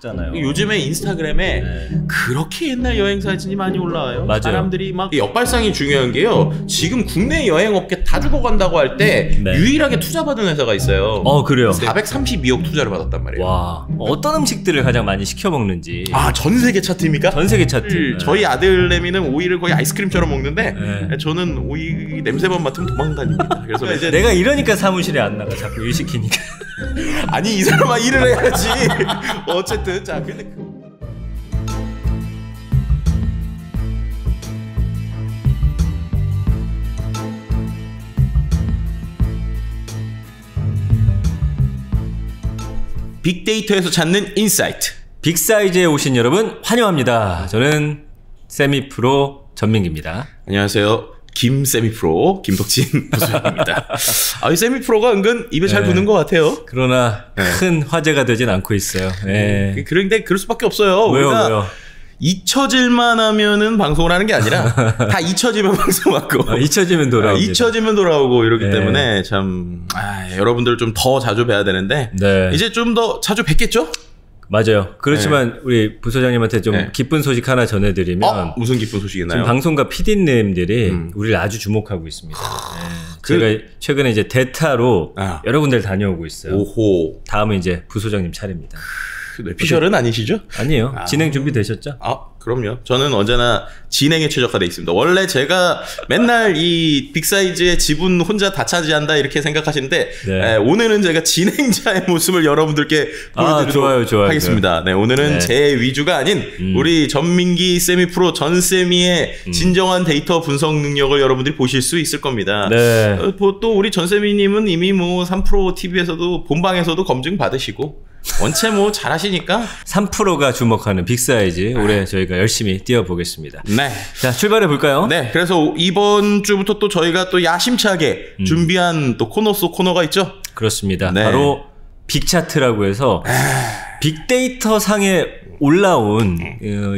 잖아요. 요즘에 인스타그램에 네. 그렇게 옛날 여행 사진이 많이 올라와요. 맞아요. 사람들이 막 역발상이 중요한 게요. 지금 국내 여행 업계 다 죽어간다고 할 때 네. 유일하게 투자받은 회사가 있어요. 어 그래요. 432억 투자를 받았단 말이에요. 와. 어떤 음식들을 가장 많이 시켜 먹는지. 아 전 세계 차트입니까? 전 세계 차트. 네. 저희 아들내미는 오이를 거의 아이스크림처럼 먹는데 네. 저는 오이 냄새만 맡으면 도망다닙니다. 그래서 이제 내가 이러니까 사무실에 안 나가. 자꾸 일 시키니까. 아니 이 사람아 일을 해야지. 어쨌든 자 근데 빅데이터에서 찾는 인사이트 빅사이즈에 오신 여러분 환영합니다. 저는 세미프로 전민기입니다. 안녕하세요. 김세미프로 김덕진 부수입니다. 아, 이 세미프로가 은근 입에 잘 붙는 것 같아요. 그러나 큰 화제가 되진 않고 있어요. 그런데 그럴 수밖에 없어요. 왜요? 잊혀질만 하면은 방송을 하는 게 아니라 다 잊혀지면 방송하고 잊혀지면 돌아오고 이러기 때문에 참 여러분들 좀 더 자주 뵈야 되는데 이제 좀 더 자주 뵙겠죠? 맞아요. 그렇지만 우리 부소장님한테 좀 기쁜 소식 하나 전해드리면 무슨 기쁜 소식이 있나요? 지금 방송가 PD님들이 우리를 아주 주목하고 있습니다. 제가 최근에 이제 대타로 여러 군데를 다녀오고 있어요. 오호. 다음은 이제 부소장님 차례입니다. 피셜은 아니시죠? 아니에요. 진행 준비되셨죠? 아 그럼요. 저는 언제나 진행에 최적화되어 있습니다. 원래 제가 맨날 이 빅사이즈의 지분 혼자 다 차지한다 이렇게 생각하시는데 오늘은 제가 진행자의 모습을 여러분들께 보여드리도록 하겠습니다. 네, 오늘은 제 위주가 아닌 우리 전민기 세미프로 전세미의 진정한 데이터 분석 능력을 여러분들이 보실 수 있을 겁니다. 네. 또 우리 전세미님은 이미 뭐 3프로 TV에서도 본방에서도 검증 받으시고 원체 뭐 잘하시니까 3%가 주목하는 빅사이즈 올해 저희가 열심히 뛰어보겠습니다. 네, 자 출발해볼까요? 네, 그래서 이번 주부터 또 저희가 또 야심차게 준비한 또 코너 속 코너가 있죠? 그렇습니다. 네. 바로 빅차트라고 해서 빅데이터 상에 올라온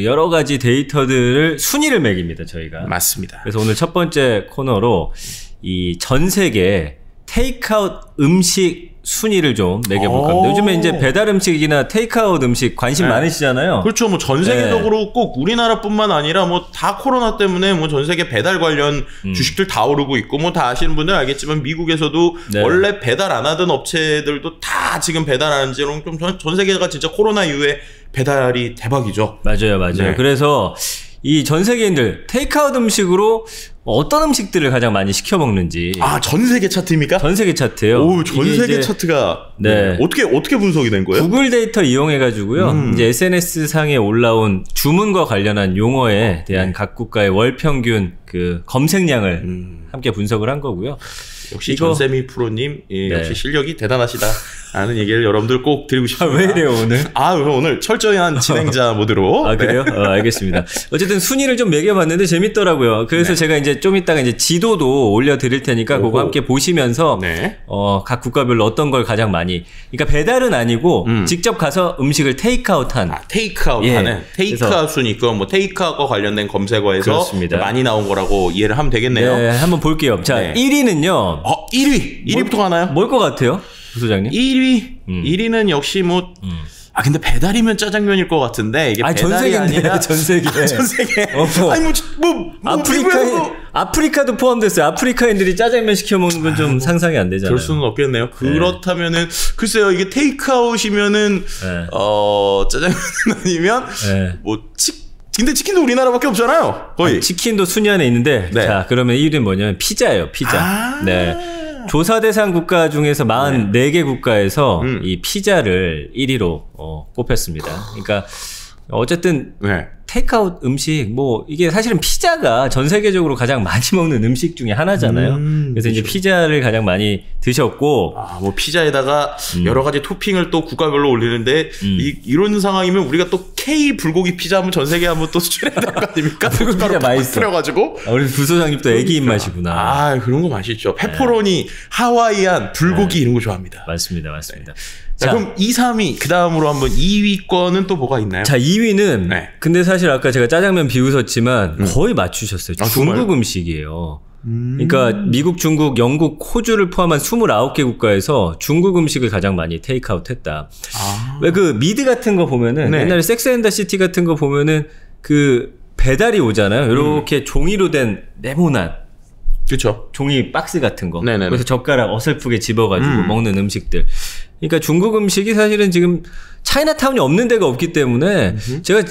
여러 가지 데이터들을 순위를 매깁니다. 저희가. 맞습니다. 그래서 오늘 첫 번째 코너로 이 전 세계 테이크아웃 음식 순위를 좀 매겨볼까 합니다. 요즘에 이제 배달 음식이나 테이크아웃 음식 관심 많으시잖아요. 그렇죠. 뭐 전 세계적으로 꼭 우리나라뿐만 아니라 뭐 다 코로나 때문에 뭐 전 세계 배달 관련 주식들 다 오르고 있고 뭐 다 아시는 분들 알겠지만 미국에서도 원래 배달 안 하던 업체들도 다 지금 배달하는 지로 좀 전 세계가 진짜 코로나 이후에 배달이 대박이죠. 맞아요. 네. 그래서 이 전 세계인들 테이크아웃 음식으로 어떤 음식들을 가장 많이 시켜 먹는지. 아, 전 세계 차트입니까? 전 세계 차트요. 오, 전 세계 차트가 어떻게 분석이 된 거예요? 구글 데이터 이용해 가지고요. 이제 SNS 상에 올라온 주문과 관련한 용어에 대한 각 국가의 월 평균 그 검색량을 함께 분석을 한 거고요. 역시 전세미 프로님 역시 실력이 대단하시다 라는 얘기를 여러분들 꼭 드리고 싶습니다. 아, 왜 이래요 오늘? 아 오늘 철저히 한 진행자 모드로. 아 그래요? 알겠습니다. 어쨌든 순위를 좀 매겨봤는데 재밌더라고요. 그래서 제가 이제 좀 이따가 이제 지도도 올려드릴 테니까 그거 함께 보시면서 각 국가별로 어떤 걸 가장 많이 그러니까 배달은 아니고 직접 가서 음식을 테이크아웃한 테이크아웃하는 테이크아웃 순위 있고 뭐 테이크아웃과 관련된 검색어에서 그렇습니다. 많이 나온 거라고 이해를 하면 되겠네요. 네 한번 볼게요. 자 1위는요. 1위부터 가나요? 뭘 것 같아요? 부소장님? 1위는 역시 뭐 아 근데 배달이면 짜장면일 것 같은데 이게 배달이 아니라 전 세계 아니 뭐 아프리카도 포함됐어요. 아프리카인들이 짜장면 시켜 먹는 건 좀 상상이 안 되잖아요. 그럴 수는 없겠네요. 그렇다면은 글쎄요 이게 테이크아웃이면은 짜장면 아니면 뭐 근데 치킨도 우리나라밖에 없잖아요. 거의. 아, 치킨도 순위 안에 있는데 자 그러면 1위는 뭐냐면 피자예요. 피자. 조사 대상 국가 중에서 44개 국가에서 이 피자를 1위로 꼽혔습니다. 그러니까 어쨌든 테이크아웃 음식 뭐 이게 사실은 피자가 전 세계적으로 가장 많이 먹는 음식 중에 하나잖아요. 그래서 이제 피자를 가장 많이 드셨고 뭐 피자에다가 여러 가지 토핑을 또 국가별로 올리는데 이런 상황이면 우리가 또 K 불고기 피자 한번 전 세계 한번 또 수출해야 될 거 아닙니까? 불고기 피자 맛있어. 우리 부소장님 또 애기 입맛이구나. 아 그런 거 맛있죠. 페퍼로니, 하와이안, 불고기 이런 거 좋아합니다. 맞습니다. 자, 그럼 2, 3위 그 다음으로 한번 2위 거는 또 뭐가 있나요? 자 2위는 근데 사실 아까 제가 짜장면 비웃었지만 거의 맞추셨어요. 중국 음식이에요. 그러니까 미국, 중국, 영국, 호주를 포함한 29개 국가에서 중국 음식을 가장 많이 테이크아웃 했다. 아. 왜 그 미드 같은 거 보면은 네. 옛날에 섹스 앤 더 시티 같은 거 보면은 그 배달이 오잖아요. 이렇게 종이로 된 네모난 그렇죠. 종이 박스 같은 거. 네네네. 그래서 젓가락 어설프게 집어가지고 먹는 음식들. 그러니까 중국 음식이 사실은 지금 차이나타운이 없는 데가 없기 때문에 제가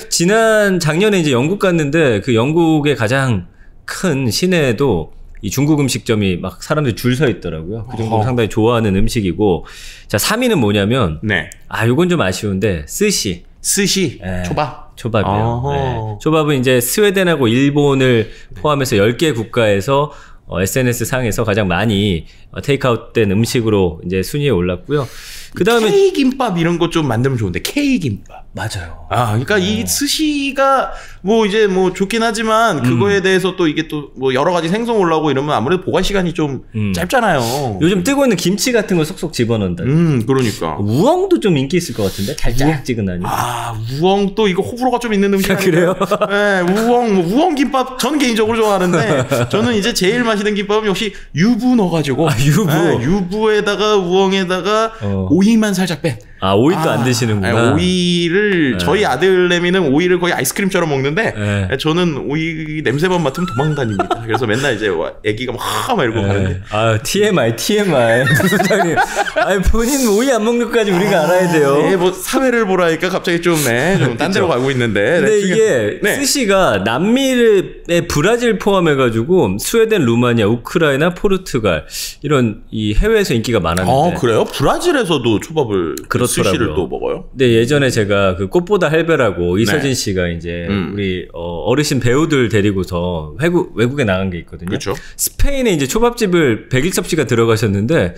작년에 이제 영국 갔는데 그 영국의 가장 큰 시내에도 이 중국 음식점이 막 사람들이 줄 서 있더라고요. 그 정도로 상당히 좋아하는 음식이고. 자, 3위는 뭐냐면 네. 아, 요건 좀 아쉬운데 스시. 스시? 네. 초밥? 초밥이요. 네. 초밥은 이제 스웨덴하고 일본을 포함해서 10개 국가에서 SNS 상에서 가장 많이 테이크아웃된 음식으로 이제 순위에 올랐고요. 그 다음에 K 김밥 이런 거 좀 만들면 좋은데 K 김밥 맞아요. 아 그러니까 이 스시가 뭐 이제 뭐 좋긴 하지만 그거에 대해서 또 이게 또 뭐 여러 가지 생선 올라오고 이러면 아무래도 보관 시간이 좀 짧잖아요. 요즘 뜨고 있는 김치 같은 거 속속 집어넣는다. 그러니까 우엉도 좀 인기 있을 것 같은데 달짝지근하니. 아 우엉 또 이거 호불호가 좀 있는 음식. 아, 그래요? 네 우엉 뭐 우엉 김밥 저는 개인적으로 좋아하는데 저는 이제 제일 맛있는 김밥은 역시 유부 넣어가지고. 아, 유부. 네, 유부에다가 우엉에다가 오이만 살짝 뺀. 아 오이도 안 드시는구나. 오이를 네. 저희 아들내미는 오이를 거의 아이스크림처럼 먹는데 네. 저는 오이 냄새만 맡으면 도망다닙니다. 그래서 맨날 이제 애기가 막 막 이러고 가는데. 아 TMI 부장님. 아니 본인 오이 안 먹는 것까지 우리가 알아야 돼요. 네, 뭐 사회를 보라니까 갑자기 좀 네, 좀 딴 데로 가고 있는데. 근데 네, 이게 네. 스시가 남미의 브라질 포함해가지고 스웨덴, 루마니아, 우크라이나, 포르투갈 이런 이 해외에서 인기가 많았는데. 아 그래요? 브라질에서도 초밥을 스시를 또 먹어요? 네, 예전에 제가 그 꽃보다 할배라고 이서진 네. 씨가 이제 우리 어르신 배우들 데리고서 외국에 나간 게 있거든요. 그쵸? 스페인에 이제 초밥집을 백일섭 씨가 들어가셨는데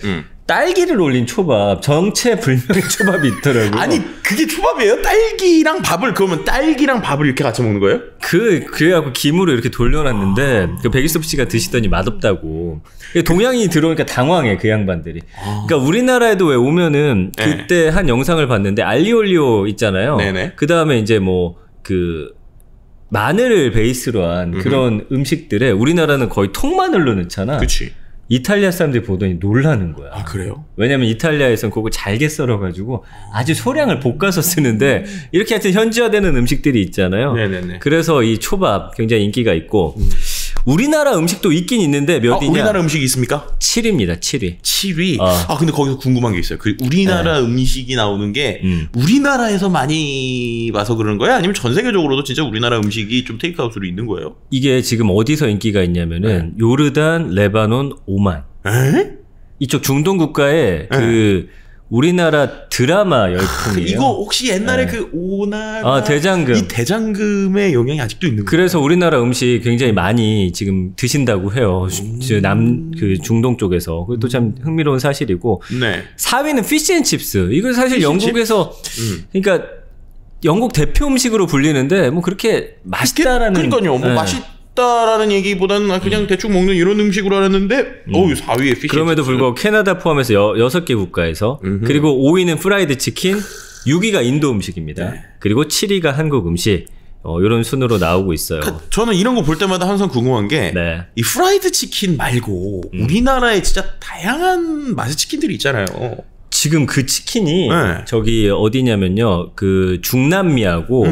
딸기를 올린 초밥, 정체불명의 초밥이 있더라고요. 아니, 그게 초밥이에요? 그러면 딸기랑 밥을 이렇게 같이 먹는 거예요? 그래갖고 김으로 이렇게 돌려놨는데, 그 백일섭 씨가 드시더니 맛없다고. 동양인이 들어오니까 당황해, 그 양반들이. 그러니까 우리나라에도 왜 오면은, 그때 네. 한 영상을 봤는데, 알리올리오 있잖아요. 네네. 그 다음에 이제 뭐, 마늘을 베이스로 한 그런 음식들에 우리나라는 거의 통마늘로 넣잖아. 그치. 이탈리아 사람들이 보더니 놀라는 거야. 아 그래요? 왜냐면 이탈리아에서는 그걸 잘게 썰어가지고 아주 소량을 볶아서 쓰는데 이렇게 하여튼 현지화되는 음식들이 있잖아요. 네네네. 그래서 이 초밥 굉장히 인기가 있고 우리나라 음식도 있긴 있는데 몇이냐? 우리나라 음식이 있습니까? 7위입니다. 7위. 7위? 아 근데 거기서 궁금한 게 있어요. 그 우리나라 네. 음식이 나오는 게 우리나라에서 많이 와서 그런 거야? 아니면 전 세계적으로도 진짜 우리나라 음식이 좀 테이크아웃으로 있는 거예요? 이게 지금 어디서 인기가 있냐면은 네. 요르단, 레바논, 오만. 에? 이쪽 중동 국가에 그 우리나라 드라마 열풍이에요. 이거 혹시 옛날에 네. 그 오나라 대장금. 이 대장금의 영향이 아직도 있는 거예요. 그래서 우리나라 음식 굉장히 많이 지금 드신다고 해요. 그 중동 쪽에서. 그것도 참 흥미로운 사실이고. 네. 4위는 피시앤칩스. 이건 사실 영국에서 그러니까 영국 대표 음식으로 불리는데 뭐 그렇게 맛있다라는 그러니까요. 뭐 네. 맛있다라는 얘기보다는 그냥 대충 먹는 이런 음식으로 알았는데 어우 4위에 피쉬 그럼에도 불구하고 캐나다 포함해서 6개 국가에서 그리고 5위는 프라이드 치킨 6위가 인도 음식입니다. 네. 그리고 7위가 한국 음식 이런 순으로 나오고 있어요. 저는 이런 거 볼 때마다 항상 궁금한 게 네. 이 프라이드 치킨 말고 우리나라에 진짜 다양한 맛의 치킨들이 있잖아요. 지금 그 치킨이 네. 저기 어디냐면요. 그 중남미하고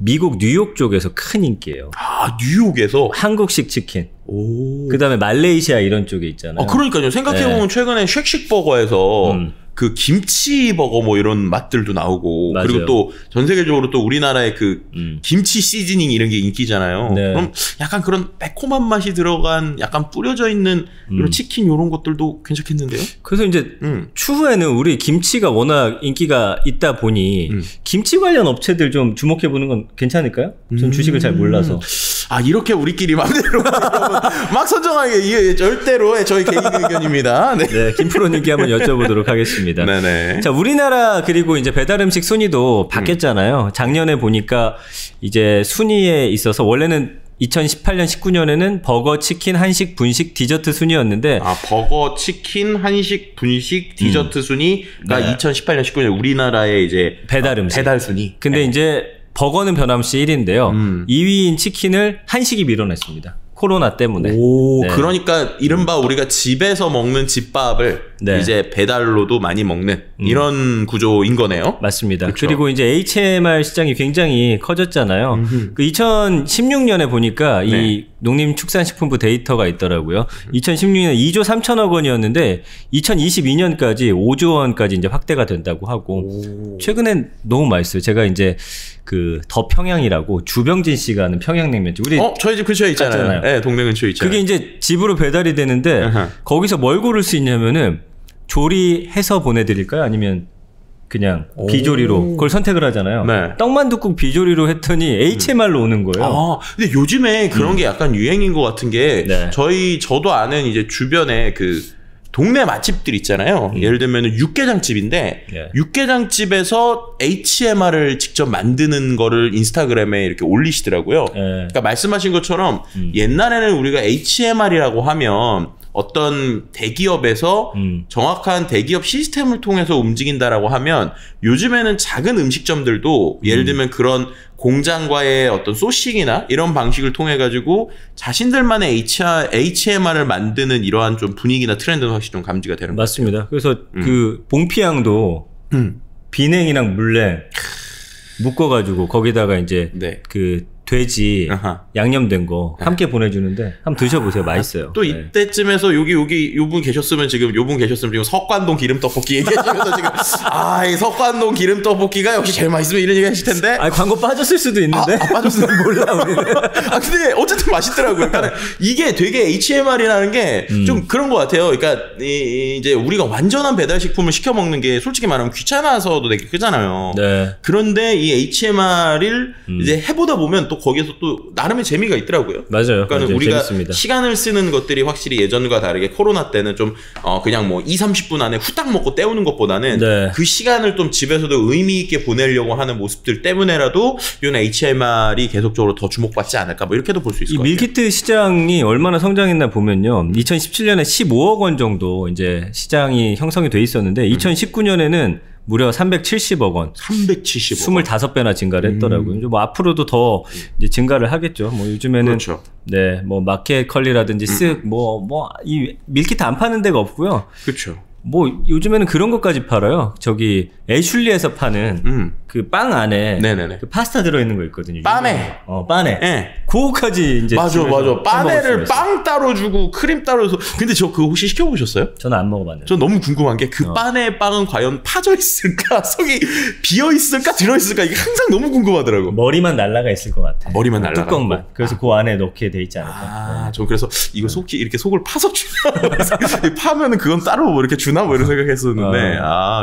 미국 뉴욕 쪽에서 큰 인기예요. 아 뉴욕에서? 한국식 치킨. 오. 그다음에 말레이시아 이런 쪽에 있잖아요. 아 그러니까요. 생각해보면 네. 최근에 쉑쉑버거에서 그 김치 버거 뭐 이런 맛들도 나오고 맞아요. 그리고 또 전 세계적으로 또 우리나라의 그 김치 시즈닝 이런 게 인기잖아요. 네. 그럼 약간 그런 매콤한 맛이 들어간 약간 뿌려져 있는 이런 치킨 이런 것들도 괜찮겠는데요? 그래서 이제 추후에는 우리 김치가 워낙 인기가 있다 보니 김치 관련 업체들 좀 주목해보는 건 괜찮을까요? 전 주식을 잘 몰라서. 아 이렇게 우리끼리 맘대로 막 선정하게 이게 절대로 저희 개인 의견입니다. 네, 네 김프로님께 한번 여쭤보도록 하겠습니다. 네네. 자 우리나라 그리고 이제 배달 음식 순위도 바뀌었잖아요. 작년에 보니까 이제 순위에 있어서 원래는 2018년, 19년에는 버거, 치킨, 한식, 분식, 디저트 순이었는데 아 버거, 치킨, 한식, 분식, 디저트 순위가 네. 2018년, 19년 우리나라의 이제 배달 음식 배달 순위. 근데 네. 이제 버거는 변함없이 1위인데요. 2위인 치킨을 한식이 밀어냈습니다. 코로나 때문에. 오, 네. 그러니까 이른바 우리가 집에서 먹는 집밥을 네. 이제 배달로도 많이 먹는 이런 구조인 거네요. 맞습니다. 그렇죠. 그리고 이제 HMR 시장이 굉장히 커졌잖아요. 그 2016년에 보니까 네. 이 농림축산식품부 데이터가 있더라고요. 2016년 2조 3천억 원이었는데 2022년까지 5조 원까지 이제 확대가 된다고 하고. 오. 최근엔 너무 맛있어요. 제가 이제 그 더 평양이라고 주병진 씨가 하는 평양냉면집. 우리 저희 집 근처에 있잖아요. 네, 동네 근처에 있잖아요. 그게 이제 집으로 배달이 되는데 거기서 뭘 고를 수 있냐면은 조리해서 보내드릴까요? 아니면 그냥 비조리로 그걸 선택을 하잖아요. 네. 떡만둣국 비조리로 했더니 HMR로 오는 거예요. 아, 근데 요즘에 그런 게 약간 유행인 것 같은 게 네. 저도 아는 이제 주변에 그 동네 맛집들 있잖아요. 예를 들면 육개장집인데 네. 육개장집에서 HMR을 직접 만드는 거를 인스타그램에 이렇게 올리시더라고요. 네. 그러니까 말씀하신 것처럼 옛날에는 우리가 HMR이라고 하면 어떤 대기업에서 정확한 대기업 시스템을 통해서 움직인다라고 하면 요즘에는 작은 음식점들도 예를 들면 그런 공장과의 어떤 소싱이나 이런 방식을 통해 가지고 자신들만의 HMR을 만드는 이러한 좀 분위기나 트렌드는 확실히 좀 감지가 되는 것 같습니다. 그래서 그 봉피향도 비냉이랑 물냉 묶어가지고 거기다가 이제 네. 그 돼지 양념된 거 함께 보내주는데 한번 드셔보세요. 맛있어요. 또 네. 이때쯤에서 여기 요분 계셨으면 지금 석관동 기름떡볶이 얘기하시면서 지금 이 석관동 기름떡볶이가 역시 제일 맛있으면 이런 얘기 하실 텐데. 아니 광고 빠졌을 수도 있는데. 빠졌으면 몰라 우리는. 근데 어쨌든 맛있더라고요. 그러니까 이게 되게 HMR이라는 게 좀 그런 것 같아요. 그러니까 이제 우리가 완전한 배달식품을 시켜 먹는 게 솔직히 말하면 귀찮아서도 되게 크잖아요. 네. 그런데 이 HMR을 이제 해보다 보면 또 거기에서 또 나름의 재미가 있더라고요. 맞아요. 그러니까 맞아요. 우리가 재밌습니다. 시간을 쓰는 것들이 확실히 예전과 다르게 코로나 때는 좀 그냥 뭐 20-30분 안에 후딱 먹고 때우는 것보다는 네. 그 시간을 좀 집에서도 의미 있게 보내려고 하는 모습들 때문에라도 이런 HMR이 계속적으로 더 주목받지 않을까 뭐 이렇게도 볼 수 있을 것 같아요. 이 밀키트 시장이 얼마나 성장했나 보면요. 2017년에 15억 원 정도 이제 시장이 형성이 돼 있었는데 2019년에는 무려 370억 원. 370억 원. 25배나 증가를 했더라고요. 이제 뭐 앞으로도 더 이제 증가를 하겠죠. 뭐 요즘에는 그렇죠. 네, 뭐 마켓컬리라든지 쓱 뭐 이 밀키트 안 파는 데가 없고요. 그렇죠. 뭐 요즘에는 그런 것까지 팔아요. 저기 애슐리에서 파는 그 빵 안에 그 파스타 들어있는 거 있거든요. 빠네. 빠네. 예. 그거까지 이제. 맞아. 빠네를 빵 따로 주고 크림 따로 해서. 근데 저 그거 혹시 시켜보셨어요? 저는 안 먹어봤는데. 전 너무 궁금한 게 그 빠네 빵은 과연 파져 있을까? 속이 비어 있을까? 들어 있을까? 이게 항상 너무 궁금하더라고. 머리만 날라가 있을 것 같아. 머리만 날라가. 뚜껑만. 그래서 그 안에 넣게 돼 있지 않을까? 저 그래서 이거 속이 이렇게 속을 파서 주나? 파면은 그건 따로 뭐 이렇게 주나? 뭐 이런 생각했었는데.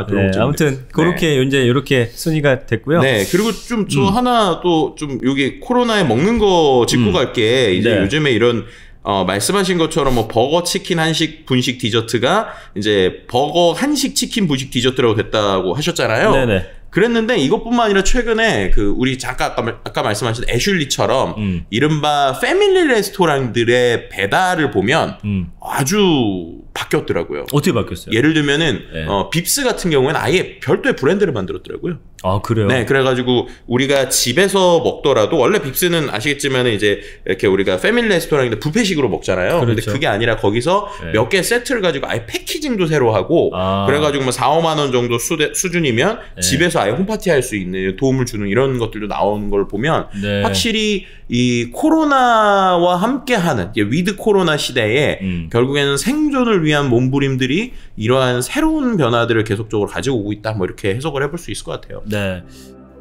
그런 거. 아무튼 그렇게 이제 이렇게 순위가 됐고요. 네. 그리고 좀 저 하나 또 좀 여기 코로나에 먹는 거 짚고 갈게. 이제 네. 요즘에 이런 말씀하신 것처럼 뭐 버거, 치킨, 한식, 분식, 디저트가 이제 버거, 한식, 치킨, 분식, 디저트라고 됐다고 하셨잖아요. 네네. 그랬는데 이것뿐만 아니라 최근에 그 우리 잠깐 아까 말씀하신 애슐리처럼 이른바 패밀리 레스토랑들의 배달을 보면 아주 바뀌었더라고요. 어떻게 바뀌었어요? 예를 들면은 네. 빕스 같은 경우에는 아예 별도의 브랜드를 만들었더라고요. 아 그래요? 네, 그래가지고 우리가 집에서 먹더라도 원래 빕스는 아시겠지만 이제 이렇게 우리가 패밀리 레스토랑인데 뷔페식으로 먹잖아요. 그런데 그렇죠. 그게 아니라 거기서 네. 몇 개 세트를 가지고 아예 패키징도 새로 하고 그래가지고 뭐 4-5만 원 정도 수준이면 네. 집에서 아예 홈파티 할 수 있는 도움을 주는 이런 것들도 나오는 걸 보면 네. 확실히 이 코로나와 함께하는 위드 코로나 시대에 결국에는 생존을 위한 몸부림들이 이러한 새로운 변화들을 계속적으로 가지고 오고 있다. 뭐 이렇게 해석을 해볼 수 있을 것 같아요. 네.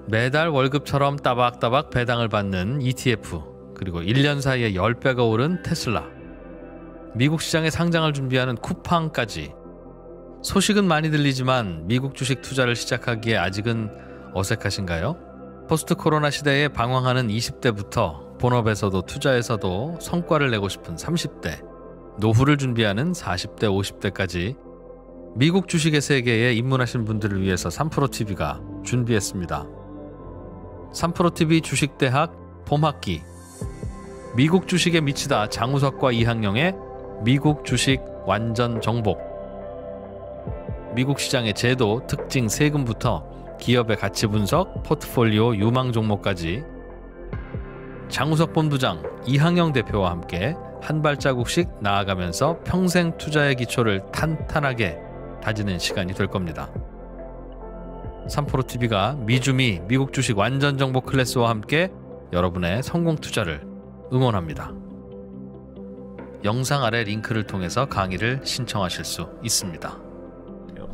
매달 월급처럼 따박따박 배당을 받는 ETF, 그리고 1년 사이에 10배가 오른 테슬라, 미국 시장에 상장을 준비하는 쿠팡까지. 소식은 많이 들리지만 미국 주식 투자를 시작하기에 아직은 어색하신가요? 포스트 코로나 시대에 방황하는 20대부터 본업에서도 투자에서도 성과를 내고 싶은 30대, 노후를 준비하는 40대, 50대까지 미국 주식의 세계에 입문하신 분들을 위해서 3프로TV가 준비했습니다. 3프로TV 주식대학 봄학기, 미국 주식에 미치다 장우석과 이항영의 미국 주식 완전 정복. 미국 시장의 제도, 특징, 세금부터 기업의 가치 분석, 포트폴리오, 유망 종목까지 장우석 본부장, 이항영 대표와 함께 한 발자국씩 나아가면서 평생 투자의 기초를 탄탄하게 다지는 시간이 될 겁니다. 3프로TV가 미주미 미국 주식 완전 정보 클래스와 함께 여러분의 성공 투자를 응원합니다. 영상 아래 링크를 통해서 강의를 신청하실 수 있습니다.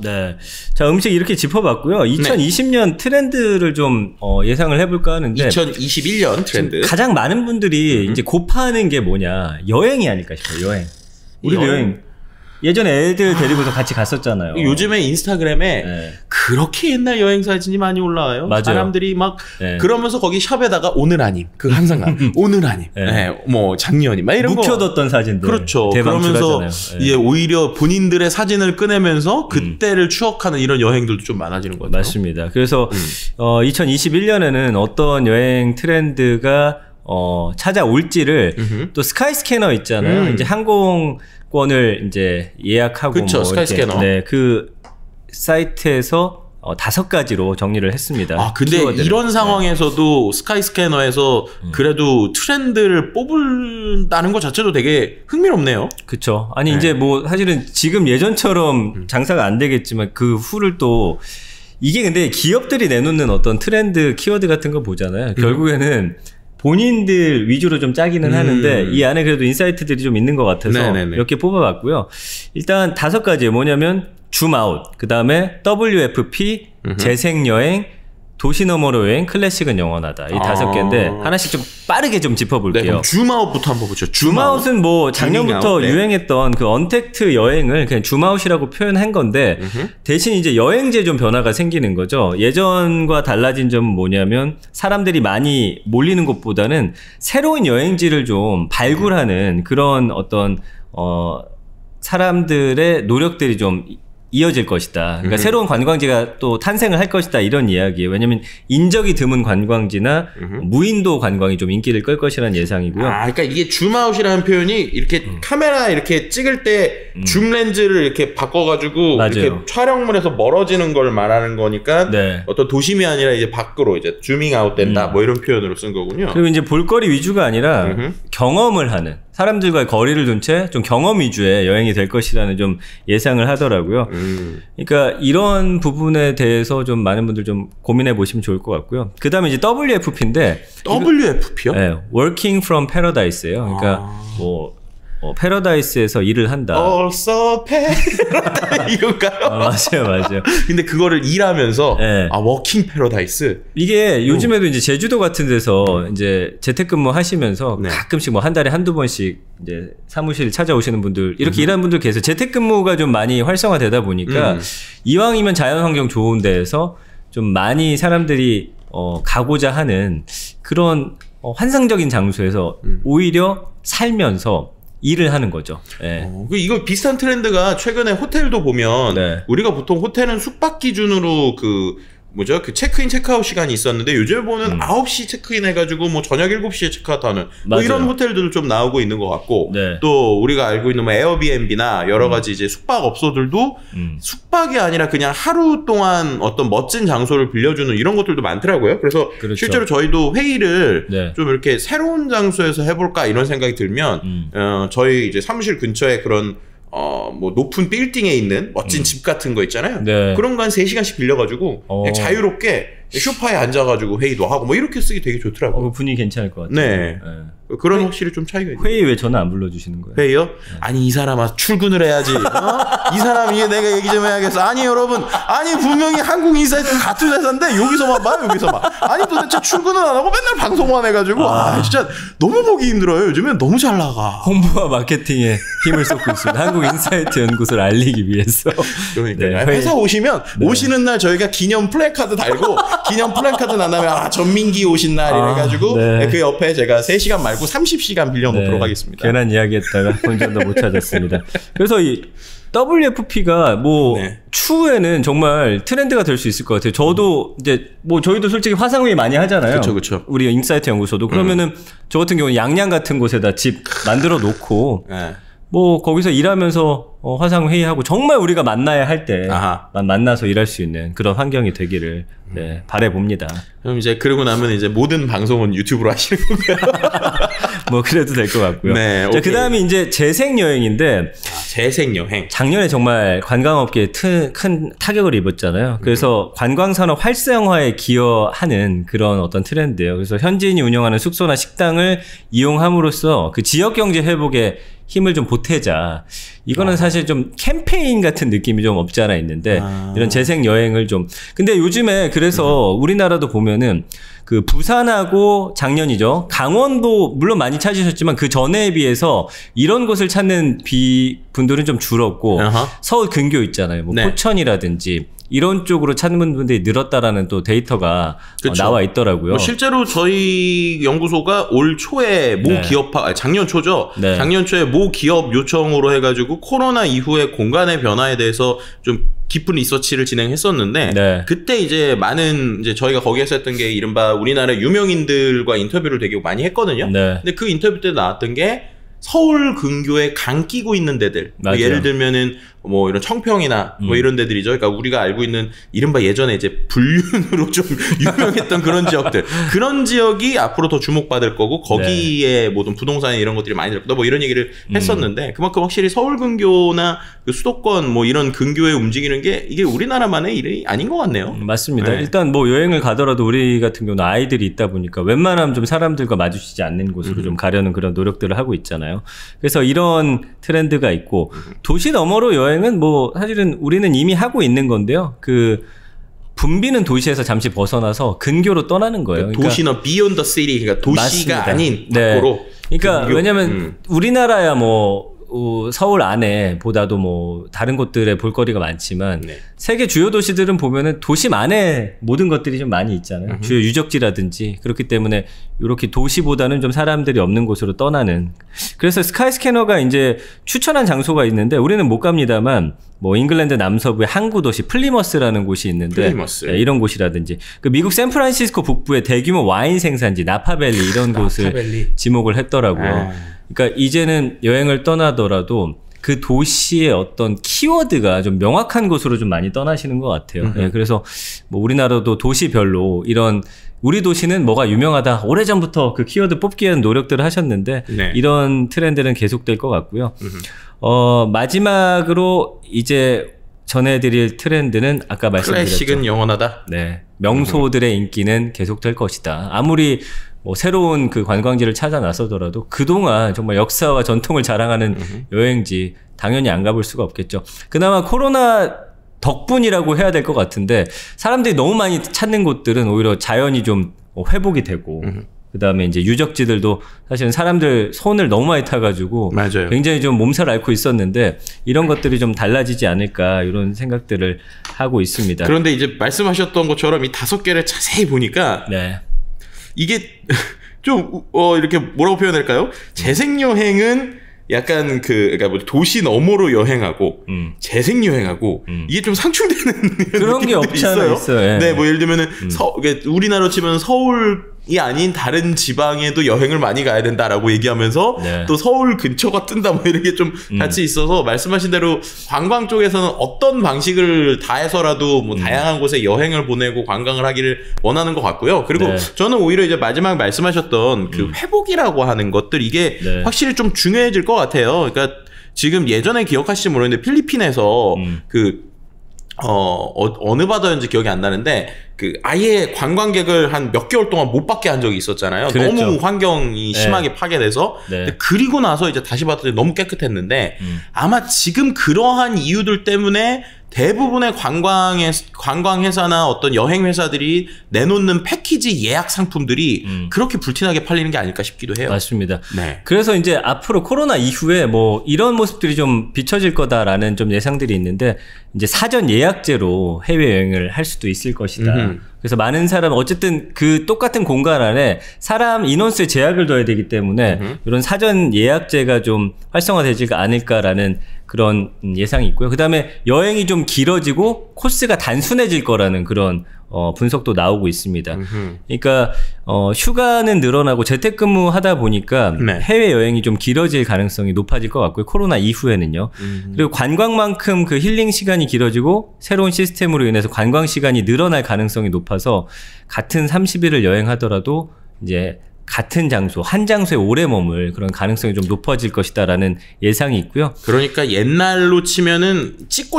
네, 자 음식 이렇게 짚어봤고요. 2020년 트렌드를 좀 예상을 해볼까 하는데 2021년 트렌드 가장 많은 분들이 이제 고파하는 게 뭐냐, 여행이 아닐까 싶어요. 여행. 우리도 여행. 예전에 애들 데리고서 같이 갔었잖아요. 요즘에 인스타그램에 네. 그렇게 옛날 여행 사진이 많이 올라와요. 맞아요. 사람들이 막 네. 그러면서 거기 샵에다가 오늘 아님 그 항상 나 오늘 아님 네. 네. 뭐 작년이 막 이런 묵혀뒀던 사진들. 그렇죠. 그러면서 네. 예, 오히려 본인들의 사진을 꺼내면서 그때를 추억하는 이런 여행들도 좀 많아지는 것 같아요. 맞습니다. 그래서 2021년에는 어떤 여행 트렌드가 찾아올지를 또 스카이스캐너 있잖아요. 이제 항공권을 이제 예약하고 그쵸, 뭐 스카이스캐너. 네, 그 사이트에서 5가지로 정리를 했습니다. 아, 근데 키워드를. 이런 상황에서도 네. 스카이스캐너에서 그래도 트렌드를 뽑는다는 것 자체도 되게 흥미롭네요. 그렇죠. 아니 네. 이제 뭐 사실은 지금 예전처럼 장사가 안 되겠지만 그 후를 또 이게 근데 기업들이 내놓는 어떤 트렌드 키워드 같은 거 보잖아요. 결국에는 본인들 위주로 좀 짜기는 하는데 이 안에 그래도 인사이트들이 좀 있는 것 같아서 몇 개 뽑아봤고요. 일단 5가지 뭐냐면 줌아웃, 그 다음에 WFP, 재생여행, 도시너머로 여행, 클래식은 영원하다. 이 5개인데 하나씩 좀 빠르게 좀 짚어볼게요. 네, 그럼 줌아웃부터 한번 보죠. 줌아웃은 뭐 작년부터 네. 유행했던 그 언택트 여행을 그냥 줌아웃이라고 표현한 건데 대신 이제 여행지에 좀 변화가 생기는 거죠. 예전과 달라진 점은 뭐냐면 사람들이 많이 몰리는 곳보다는 새로운 여행지를 좀 발굴하는 그런 어떤 사람들의 노력들이 좀 이어질 것이다. 그러니까 새로운 관광지가 또 탄생을 할 것이다. 이런 이야기예요. 왜냐면 인적이 드문 관광지나 무인도 관광이 좀 인기를 끌 것이라는 예상이고요. 아, 그러니까 이게 줌아웃이라는 표현이 이렇게 카메라 이렇게 찍을 때 줌 렌즈를 이렇게 바꿔가지고 맞아요. 이렇게 촬영물에서 멀어지는 걸 말하는 거니까 네. 어떤 도심이 아니라 이제 밖으로 이제 줌잉아웃 된다. 뭐 이런 표현으로 쓴 거군요. 그리고 이제 볼거리 위주가 아니라 경험을 하는. 사람들과의 거리를 둔 채 좀 경험 위주의 여행이 될 것이라는 좀 예상을 하더라고요. 그러니까 이런 부분에 대해서 좀 많은 분들 좀 고민해 보시면 좋을 것 같고요. 그 다음에 이제 WFP인데 WFP요? 네, Working from Paradise예요. 그러니까 뭐 패러다이스에서 일을 한다. Also paradise 이건가요? 아, 맞아요, 맞아요. 근데 그거를 일하면서 네. 아 워킹 패러다이스. 이게 요즘에도 이제 제주도 같은 데서 이제 재택근무 하시면서 네. 가끔씩 뭐 한 달에 한두 번씩 이제 사무실 찾아오시는 분들 이렇게 일하는 분들 계세요. 재택근무가 좀 많이 활성화되다 보니까 이왕이면 자연환경 좋은 데에서 좀 많이 사람들이 가고자 하는 그런 환상적인 장소에서 오히려 살면서 일을 하는 거죠. 네. 이거 비슷한 트렌드가 최근에 호텔도 보면 네. 우리가 보통 호텔은 숙박 기준으로 그 뭐죠? 그 체크인 체크아웃 시간이 있었는데 요즘 보면 9시 체크인 해가지고 뭐 저녁 7시에 체크아웃하는 뭐 이런 호텔들도 좀 나오고 있는 것 같고 네. 또 우리가 알고 있는 뭐 에어비앤비나 여러 가지 이제 숙박업소들도 숙박이 아니라 그냥 하루 동안 어떤 멋진 장소를 빌려주는 이런 것들도 많더라고요. 그래서 그렇죠. 실제로 저희도 회의를 네. 좀 이렇게 새로운 장소에서 해볼까 이런 생각이 들면 저희 이제 사무실 근처에 그런 뭐 높은 빌딩에 있는 멋진 집 같은 거 있잖아요. 네. 그런 거 한 3시간씩 빌려가지고 그냥 자유롭게 쇼파에 앉아가지고 회의도 하고 뭐 이렇게 쓰기 되게 좋더라고요. 분위기 괜찮을 것 같아요. 네. 네. 그런 회의, 확실히 좀 차이가 있어요. 회의 왜 저는 안 불러주시는 거예요? 회의요? 네. 아니 이 사람아 출근을 해야지. 이 사람 이게 내가 얘기 좀 해야겠어. 아니 여러분 아니 분명히 한국인사이트 같은 회사인데 여기서만 봐 여기서만. 아니 도대체 출근은 안 하고 맨날 방송만 해가지고 아 진짜 너무 보기 힘들어요. 요즘엔 너무 잘 나가. 홍보와 마케팅에 힘을 쏟고 있습니다. 한국인사이트 연구소를 알리기 위해서. 그러니까요. 네, 회사 오시면 네. 오시는 날 저희가 기념 플래카드 달고 기념 플랜카드 나나면 아 전민기 오신 날 이래가지고 네. 그 옆에 제가 3시간 말고 30시간 빌려놓도록 네. 하겠습니다. 괜한 이야기했다가 본전도 못 찾았습니다. 그래서 이 WFP가 뭐 네. 추후에는 정말 트렌드가 될 수 있을 것 같아요. 저도 이제 뭐 저희도 솔직히 화상회의 많이 하잖아요. 그렇죠, 그렇죠. 우리 인사이트 연구소도 그러면은 저 같은 경우는 양양 같은 곳에다 집 만들어 놓고 네. 뭐 거기서 일하면서 화상회의하고 정말 우리가 만나야 할 때만 만나서 일할 수 있는 그런 환경이 되기를 네, 바라봅니다. 그럼 이제 그러고 나면 이제 모든 방송은 유튜브로 하시는 건가요? 뭐 그래도 될 것 같고요. 네, 그 다음이 이제 재생여행인데 재생여행 작년에 정말 관광업계에 큰 타격을 입었잖아요. 그래서 관광산업 활성화에 기여하는 그런 어떤 트렌드예요. 그래서 현지인이 운영하는 숙소나 식당을 이용함으로써 그 지역경제 회복에 힘을 좀 보태자. 이거는 사실 좀 캠페인 같은 느낌이 좀 없지 않아 있는데 이런 재생여행을 좀. 근데 요즘에 그래서 우리나라도 보면은 그 부산하고 작년이죠. 강원도 물론 많이 찾으셨지만 그 전에 비해서 이런 곳을 찾는 분들은 좀 줄었고 서울 근교 있잖아요. 뭐 포천이라든지 이런 쪽으로 찾는 분들이 늘었다라는 또 데이터가 나와 있더라고요. 실제로 저희 연구소가 올 초에 모 기업, 작년 초죠. 네. 작년 초에 모 기업 요청으로 해가지고 코로나 이후에 공간의 변화에 대해서 좀 깊은 리서치를 진행했었는데 그때 이제 많은 이제 저희가 거기에서 했던 게 이른바 우리나라 유명인들과 인터뷰를 되게 많이 했거든요. 근데 그 인터뷰 때 나왔던 게 서울 근교에 강 끼고 있는 데들. 예를 들면은 뭐 이런 청평이나 뭐 이런 데들이죠. 그러니까 우리가 알고 있는 이른바 예전에 이제 불륜으로 좀 유명했던 그런 지역들. 그런 지역이 앞으로 더 주목받을 거고 거기에 모든 부동산 이런 것들이 많이 들었다. 뭐 이런 얘기를 했었는데 그만큼 확실히 서울 근교나 그 수도권 뭐 이런 근교에 움직이는 게 이게 우리나라만의 일이 아닌 것 같네요. 맞습니다. 일단 뭐 여행을 가더라도 우리 같은 경우는 아이들이 있다 보니까 웬만하면 좀 사람들과 마주치지 않는 곳으로 좀 가려는 그런 노력들을 하고 있잖아요. 그래서 이런 트렌드가 있고 도시 너머로 여행은 뭐 사실은 우리는 이미 하고 있는 건데요. 그 붐비는 도시에서 잠시 벗어나서 근교로 떠나는 거예요. 그러니까 도시나 비욘드 더 시티, 그러니까 도시가 아닌 밖으로. 그러니까 근교. 왜냐하면 우리나라야 뭐 서울 안에 보다도 뭐 다른 곳들의 볼거리가 많지만 세계 주요 도시들은 보면은 도심 안에 모든 것들이 좀 많이 있잖아요. 주요 유적지라든지. 그렇기 때문에 이렇게 도시보다는 좀 사람들이 없는 곳으로 떠나는. 그래서 스카이스캐너가 이제 추천한 장소가 있는데 우리는 못 갑니다만 뭐 잉글랜드 남서부의 항구 도시 플리머스라는 곳이 있는데 이런 곳이라든지 그 미국 샌프란시스코 북부의 대규모 와인 생산지 나파밸리 이런 곳을 지목을 했더라고요. 그러니까 이제는 여행을 떠나더라도 그 도시의 어떤 키워드가 좀 명확한 곳으로 좀 많이 떠나시는 것 같아요. 그래서 뭐 우리나라도 도시별로 이런 우리 도시는 뭐가 유명하다. 오래전부터 그 키워드 뽑기 위한 노력들을 하셨는데 이런 트렌드는 계속될 것 같고요. 마지막으로 이제 전해드릴 트렌드는 아까 말씀드렸죠. 클래식은 영원하다. 네, 명소들의 인기는 계속될 것이다. 아무리 뭐 새로운 그 관광지를 찾아 나서더라도 그동안 정말 역사와 전통을 자랑하는 여행지 당연히 안 가볼 수가 없겠죠. 그나마 코로나 덕분이라고 해야 될 것 같은데 사람들이 너무 많이 찾는 곳들은 오히려 자연이 좀 회복이 되고 그다음에 이제 유적지들도 사실은 사람들 손을 너무 많이 타가지고 굉장히 좀 몸살 앓고 있었는데 이런 것들이 좀 달라지지 않을까 이런 생각들을 하고 있습니다. 그런데 이제 말씀하셨던 것처럼 이 5개를 자세히 보니까 이게 좀 이렇게 뭐라고 표현할까요? 재생여행은 약간 그러니까 뭐 도시 너머로 여행하고 재생여행하고 이게 좀 상충되는 그런 게 없지 않아 있어요. 네, 뭐 예를 들면은 우리나라로 치면 서울 이 아닌 다른 지방에도 여행을 많이 가야 된다라고 얘기하면서 또 서울 근처가 뜬다 뭐 이렇게 좀 같이 있어서 말씀하신 대로 관광 쪽에서는 어떤 방식을 다해서라도 뭐 다양한 곳에 여행을 보내고 관광을 하기를 원하는 것 같고요. 그리고 저는 오히려 이제 마지막 말씀하셨던 그 회복이라고 하는 것들 이게 확실히 좀 중요해질 것 같아요. 그러니까 지금 예전에 기억하실지 모르겠는데 필리핀에서 그 어느 바다였는지 기억이 안 나는데 그 아예 관광객을 한 몇 개월 동안 못 받게 한 적이 있었잖아요. 너무 환경이 심하게 파괴돼서. 근데 그리고 나서 이제 다시 봤더니 너무 깨끗했는데 아마 지금 그러한 이유들 때문에 대부분의 관광회사나 어떤 여행회사들이 내놓는 패키지 예약 상품들이 그렇게 불티나게 팔리는 게 아닐까 싶기도 해요. 맞습니다. 그래서 이제 앞으로 코로나 이후에 뭐 이런 모습들이 좀 비춰질 거다라는 좀 예상들이 있는데 이제 사전 예약제로 해외여행을 할 수도 있을 것이다. 그래서 많은 사람 어쨌든 그 똑같은 공간 안에 사람 인원수에 제약을 둬야 되기 때문에 이런 사전 예약제가 좀 활성화되지가 않을까라는 그런 예상이 있고요. 그다음에 여행이 좀 길어지고 코스가 단순해질 거라는 그런 분석도 나오고 있습니다. 그러니까 휴가는 늘어나고 재택근무하다 보니까 네. 해외여행이 좀 길어질 가능성이 높아질 것 같고요. 코로나 이후에는요. 그리고 관광만큼 그 힐링 시간이 길어지고 새로운 시스템으로 인해서 관광 시간이 늘어날 가능성이 높아서 같은 30일을 여행하더라도 이제 같은 장소, 한 장소에 오래 머물 그런 가능성이 좀 높아질 것이다라는 예상이 있고요. 그러니까 옛날로 치면은 찍고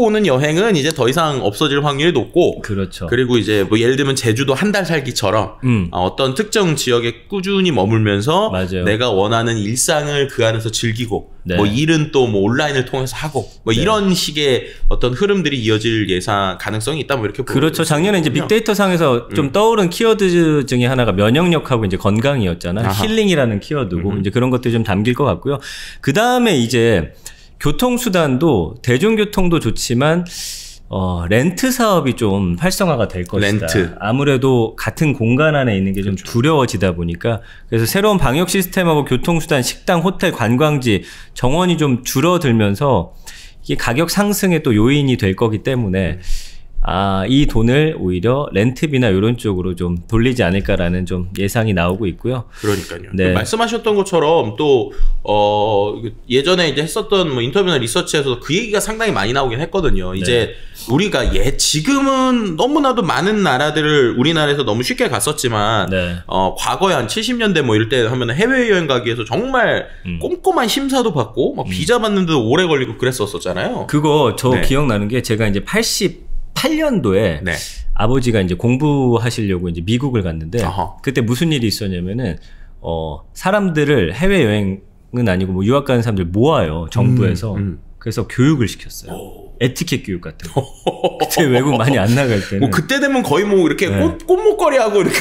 오는 여행은 이제 더 이상 없어질 확률이 높고, 그렇죠. 그리고 이제 뭐 예를 들면 제주도 한 달 살기처럼 어떤 특정 지역에 꾸준히 머물면서 맞아요. 내가 원하는 일상을 그 안에서 즐기고 네. 뭐 일은 또 뭐 온라인을 통해서 하고 뭐 네. 이런 식의 어떤 흐름들이 이어질 예상 가능성이 있다 뭐 이렇게 그렇죠. 작년에 이제 빅데이터 상에서 좀 떠오른 키워드 중에 하나가 면역력하고 이제 건강이었잖아요. 힐링이라는 키워드고 이제 그런 것들이 좀 담길 것 같고요. 그 다음에 이제 교통수단도 대중교통도 좋지만 렌트 사업이 좀 활성화가 될 것이다. 렌트. 아무래도 같은 공간 안에 있는 게 좀 그렇죠. 두려워지다 보니까 그래서 새로운 방역 시스템하고 교통수단, 식당, 호텔, 관광지 정원이 좀 줄어들면서 이게 가격 상승의 또 요인이 될 거기 때문에 아, 이 돈을 오히려 렌트비나 이런 쪽으로 좀 돌리지 않을까라는 좀 예상이 나오고 있고요. 그러니까요. 네. 말씀하셨던 것처럼 또 예전에 이제 했었던 뭐 인터뷰나 리서치에서도 그 얘기가 상당히 많이 나오긴 했거든요. 이제 네. 우리가 지금은 너무나도 많은 나라들을 우리나라에서 너무 쉽게 갔었지만 네. 과거에 한 70년대 뭐 이럴 때 하면 해외여행 가기 위해서 정말 꼼꼼한 심사도 받고 막 비자 받는데도 오래 걸리고 그랬었잖아요. 그거 저 네. 기억나는 게 제가 이제 88년도에 네. 아버지가 이제 공부하시려고 이제 미국을 갔는데 어허. 그때 무슨 일이 있었냐면은 사람들을 해외 여행은 아니고 뭐 유학 가는 사람들 모아요 정부에서 그래서 교육을 시켰어요. 오. 에티켓 교육 같은 거. 그때 외국 많이 안 나갈 때는 뭐 그때 되면 거의 뭐 이렇게 네. 꽃목걸이하고 이렇게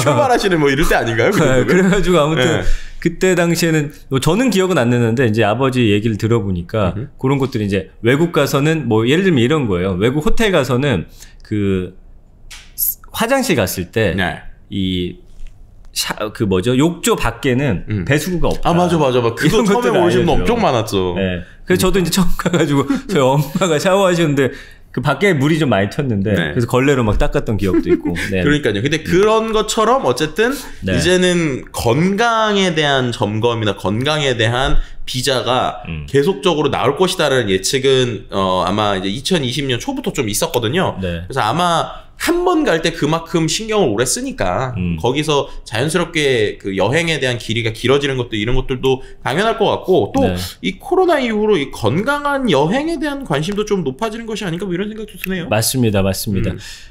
출발하시는 뭐 이럴 때 아닌가요? 네, 그래가지고 아무튼 네. 그때 당시에는 저는 기억은 안 나는데 이제 아버지 얘기를 들어보니까 그런 것들이 이제 외국 가서는 뭐 예를 들면 이런 거예요. 외국 호텔 가서는 그 화장실 갔을 때 이 그 뭐죠 욕조 밖에는 배수구가 없다. 아 맞아. 그거 처음에 오신 분 엄청 많았죠. 네. 그래서 저도 이제 처음 가가지고 저희 엄마가 샤워하시는데. 그 밖에 물이 좀 많이 튀었는데 네. 그래서 걸레로 막 닦았던 기억도 있고 네. 그러니까요. 근데 그런 것처럼 어쨌든 네. 이제는 건강에 대한 점검이나 건강에 대한 비자가 계속적으로 나올 것이다라는 예측은 아마 이제 2020년 초부터 좀 있었거든요. 네. 그래서 아마 한 번 갈 때 그만큼 신경을 오래 쓰니까 거기서 자연스럽게 그 여행에 대한 길이가 길어지는 것도 이런 것들도 당연할 것 같고 또 이 네. 코로나 이후로 이 건강한 여행에 대한 관심도 좀 높아지는 것이 아닌가 뭐 이런 생각도 드네요. 맞습니다.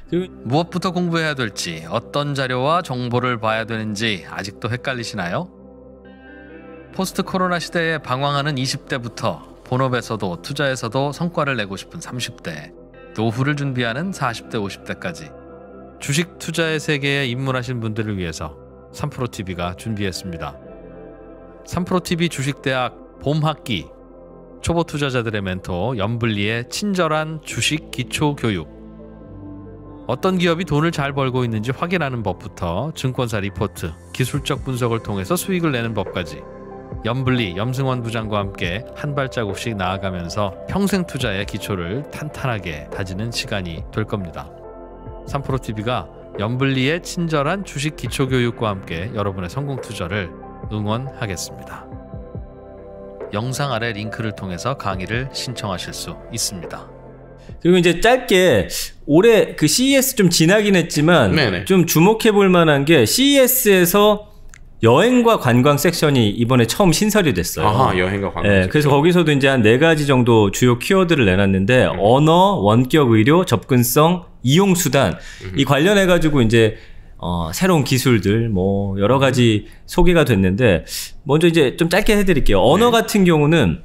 그리고 무엇부터 공부해야 될지 어떤 자료와 정보를 봐야 되는지 아직도 헷갈리시나요? 포스트 코로나 시대에 방황하는 20대부터 본업에서도 투자에서도 성과를 내고 싶은 30대 노후를 준비하는 40대, 50대까지 주식 투자의 세계에 입문하신 분들을 위해서 3프로TV가 준비했습니다. 3프로TV 주식대학 봄학기 초보 투자자들의 멘토 염블리의 친절한 주식 기초 교육 어떤 기업이 돈을 잘 벌고 있는지 확인하는 법부터 증권사 리포트, 기술적 분석을 통해서 수익을 내는 법까지 염블리, 염승원 부장과 함께 한 발자국씩 나아가면서 평생 투자의 기초를 탄탄하게 다지는 시간이 될 겁니다. 3프로TV가 염블리의 친절한 주식 기초 교육과 함께 여러분의 성공 투자를 응원하겠습니다. 영상 아래 링크를 통해서 강의를 신청하실 수 있습니다. 그리고 이제 짧게 올해 그 CES 좀 지나긴 했지만 네네. 좀 주목해 볼 만한 게 CES에서 여행과 관광 섹션이 이번에 처음 신설이 됐어요. 아하, 여행과 관광. 네, 그래서 거기서도 이제 한 4가지 정도 주요 키워드를 내놨는데 언어, 원격 의료, 접근성, 이용 수단 이 관련해 가지고 이제 새로운 기술들 뭐 여러 가지 소개가 됐는데 먼저 이제 좀 짧게 해드릴게요. 언어 네. 같은 경우는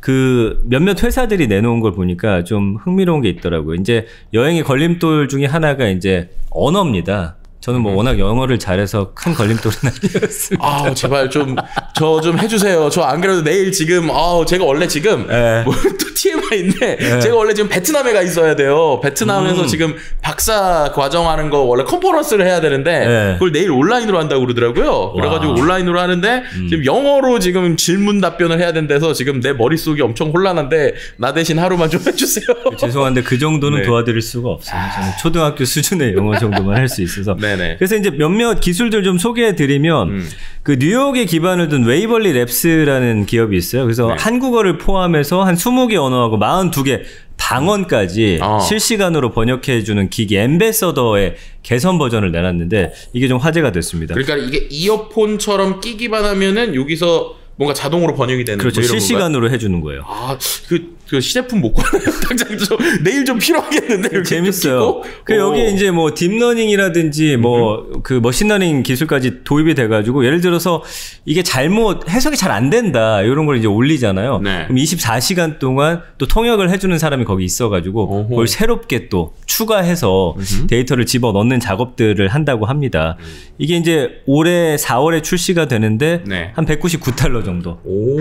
그 몇몇 회사들이 내놓은 걸 보니까 좀 흥미로운 게 있더라고요. 이제 여행의 걸림돌 중에 하나가 이제 언어입니다. 저는 뭐 워낙 영어를 잘해서 큰 걸림돌은 아니었습니다. 아우 제발 좀 저 좀 해주세요. 저 안 그래도 내일 지금 아우 제가 원래 지금 뭐 또 TMI인데 제가 원래 지금 베트남에 가 있어야 돼요. 베트남에서 지금 박사 과정하는 거 원래 컨퍼런스를 해야 되는데 그걸 내일 온라인으로 한다고 그러더라고요. 그래가지고 와. 온라인으로 하는데 지금 영어로 지금 질문 답변을 해야 된대서 지금 내 머릿속이 엄청 혼란한데 나 대신 하루만 좀 해주세요. 죄송한데 그 정도는 도와드릴 수가 없어요. 저는 초등학교 수준의 영어 정도만 할 수 있어서. 네네. 그래서 이제 몇몇 기술들 좀 소개해드리면 그 뉴욕에 기반을 둔 웨이벌리 랩스라는 기업이 있어요. 그래서 한국어를 포함해서 한 20개 언어하고 42개 방언까지 실시간으로 번역해주는 기기 엠베서더의 개선 버전을 내놨는데 이게 좀 화제가 됐습니다. 그러니까 이게 이어폰처럼 끼기만 하면은 여기서 뭔가 자동으로 번역이 되는 그렇죠. 뭐 실시간으로 건가요? 해주는 거예요. 아, 그 시제품 못 구하나요? 당장 좀 내일 좀 필요하겠는데. 재밌어요. 그 여기에 이제 뭐 딥러닝이라든지 뭐 그 머신러닝 기술까지 도입이 돼가지고 예를 들어서 이게 잘못 해석이 잘 안 된다 이런 걸 이제 올리잖아요. 네. 그럼 24시간 동안 또 통역을 해주는 사람이 거기 있어가지고 어허. 그걸 새롭게 또 추가해서 데이터를 집어 넣는 작업들을 한다고 합니다. 이게 이제 올해 4월에 출시가 되는데 한 199달러 정도. 오.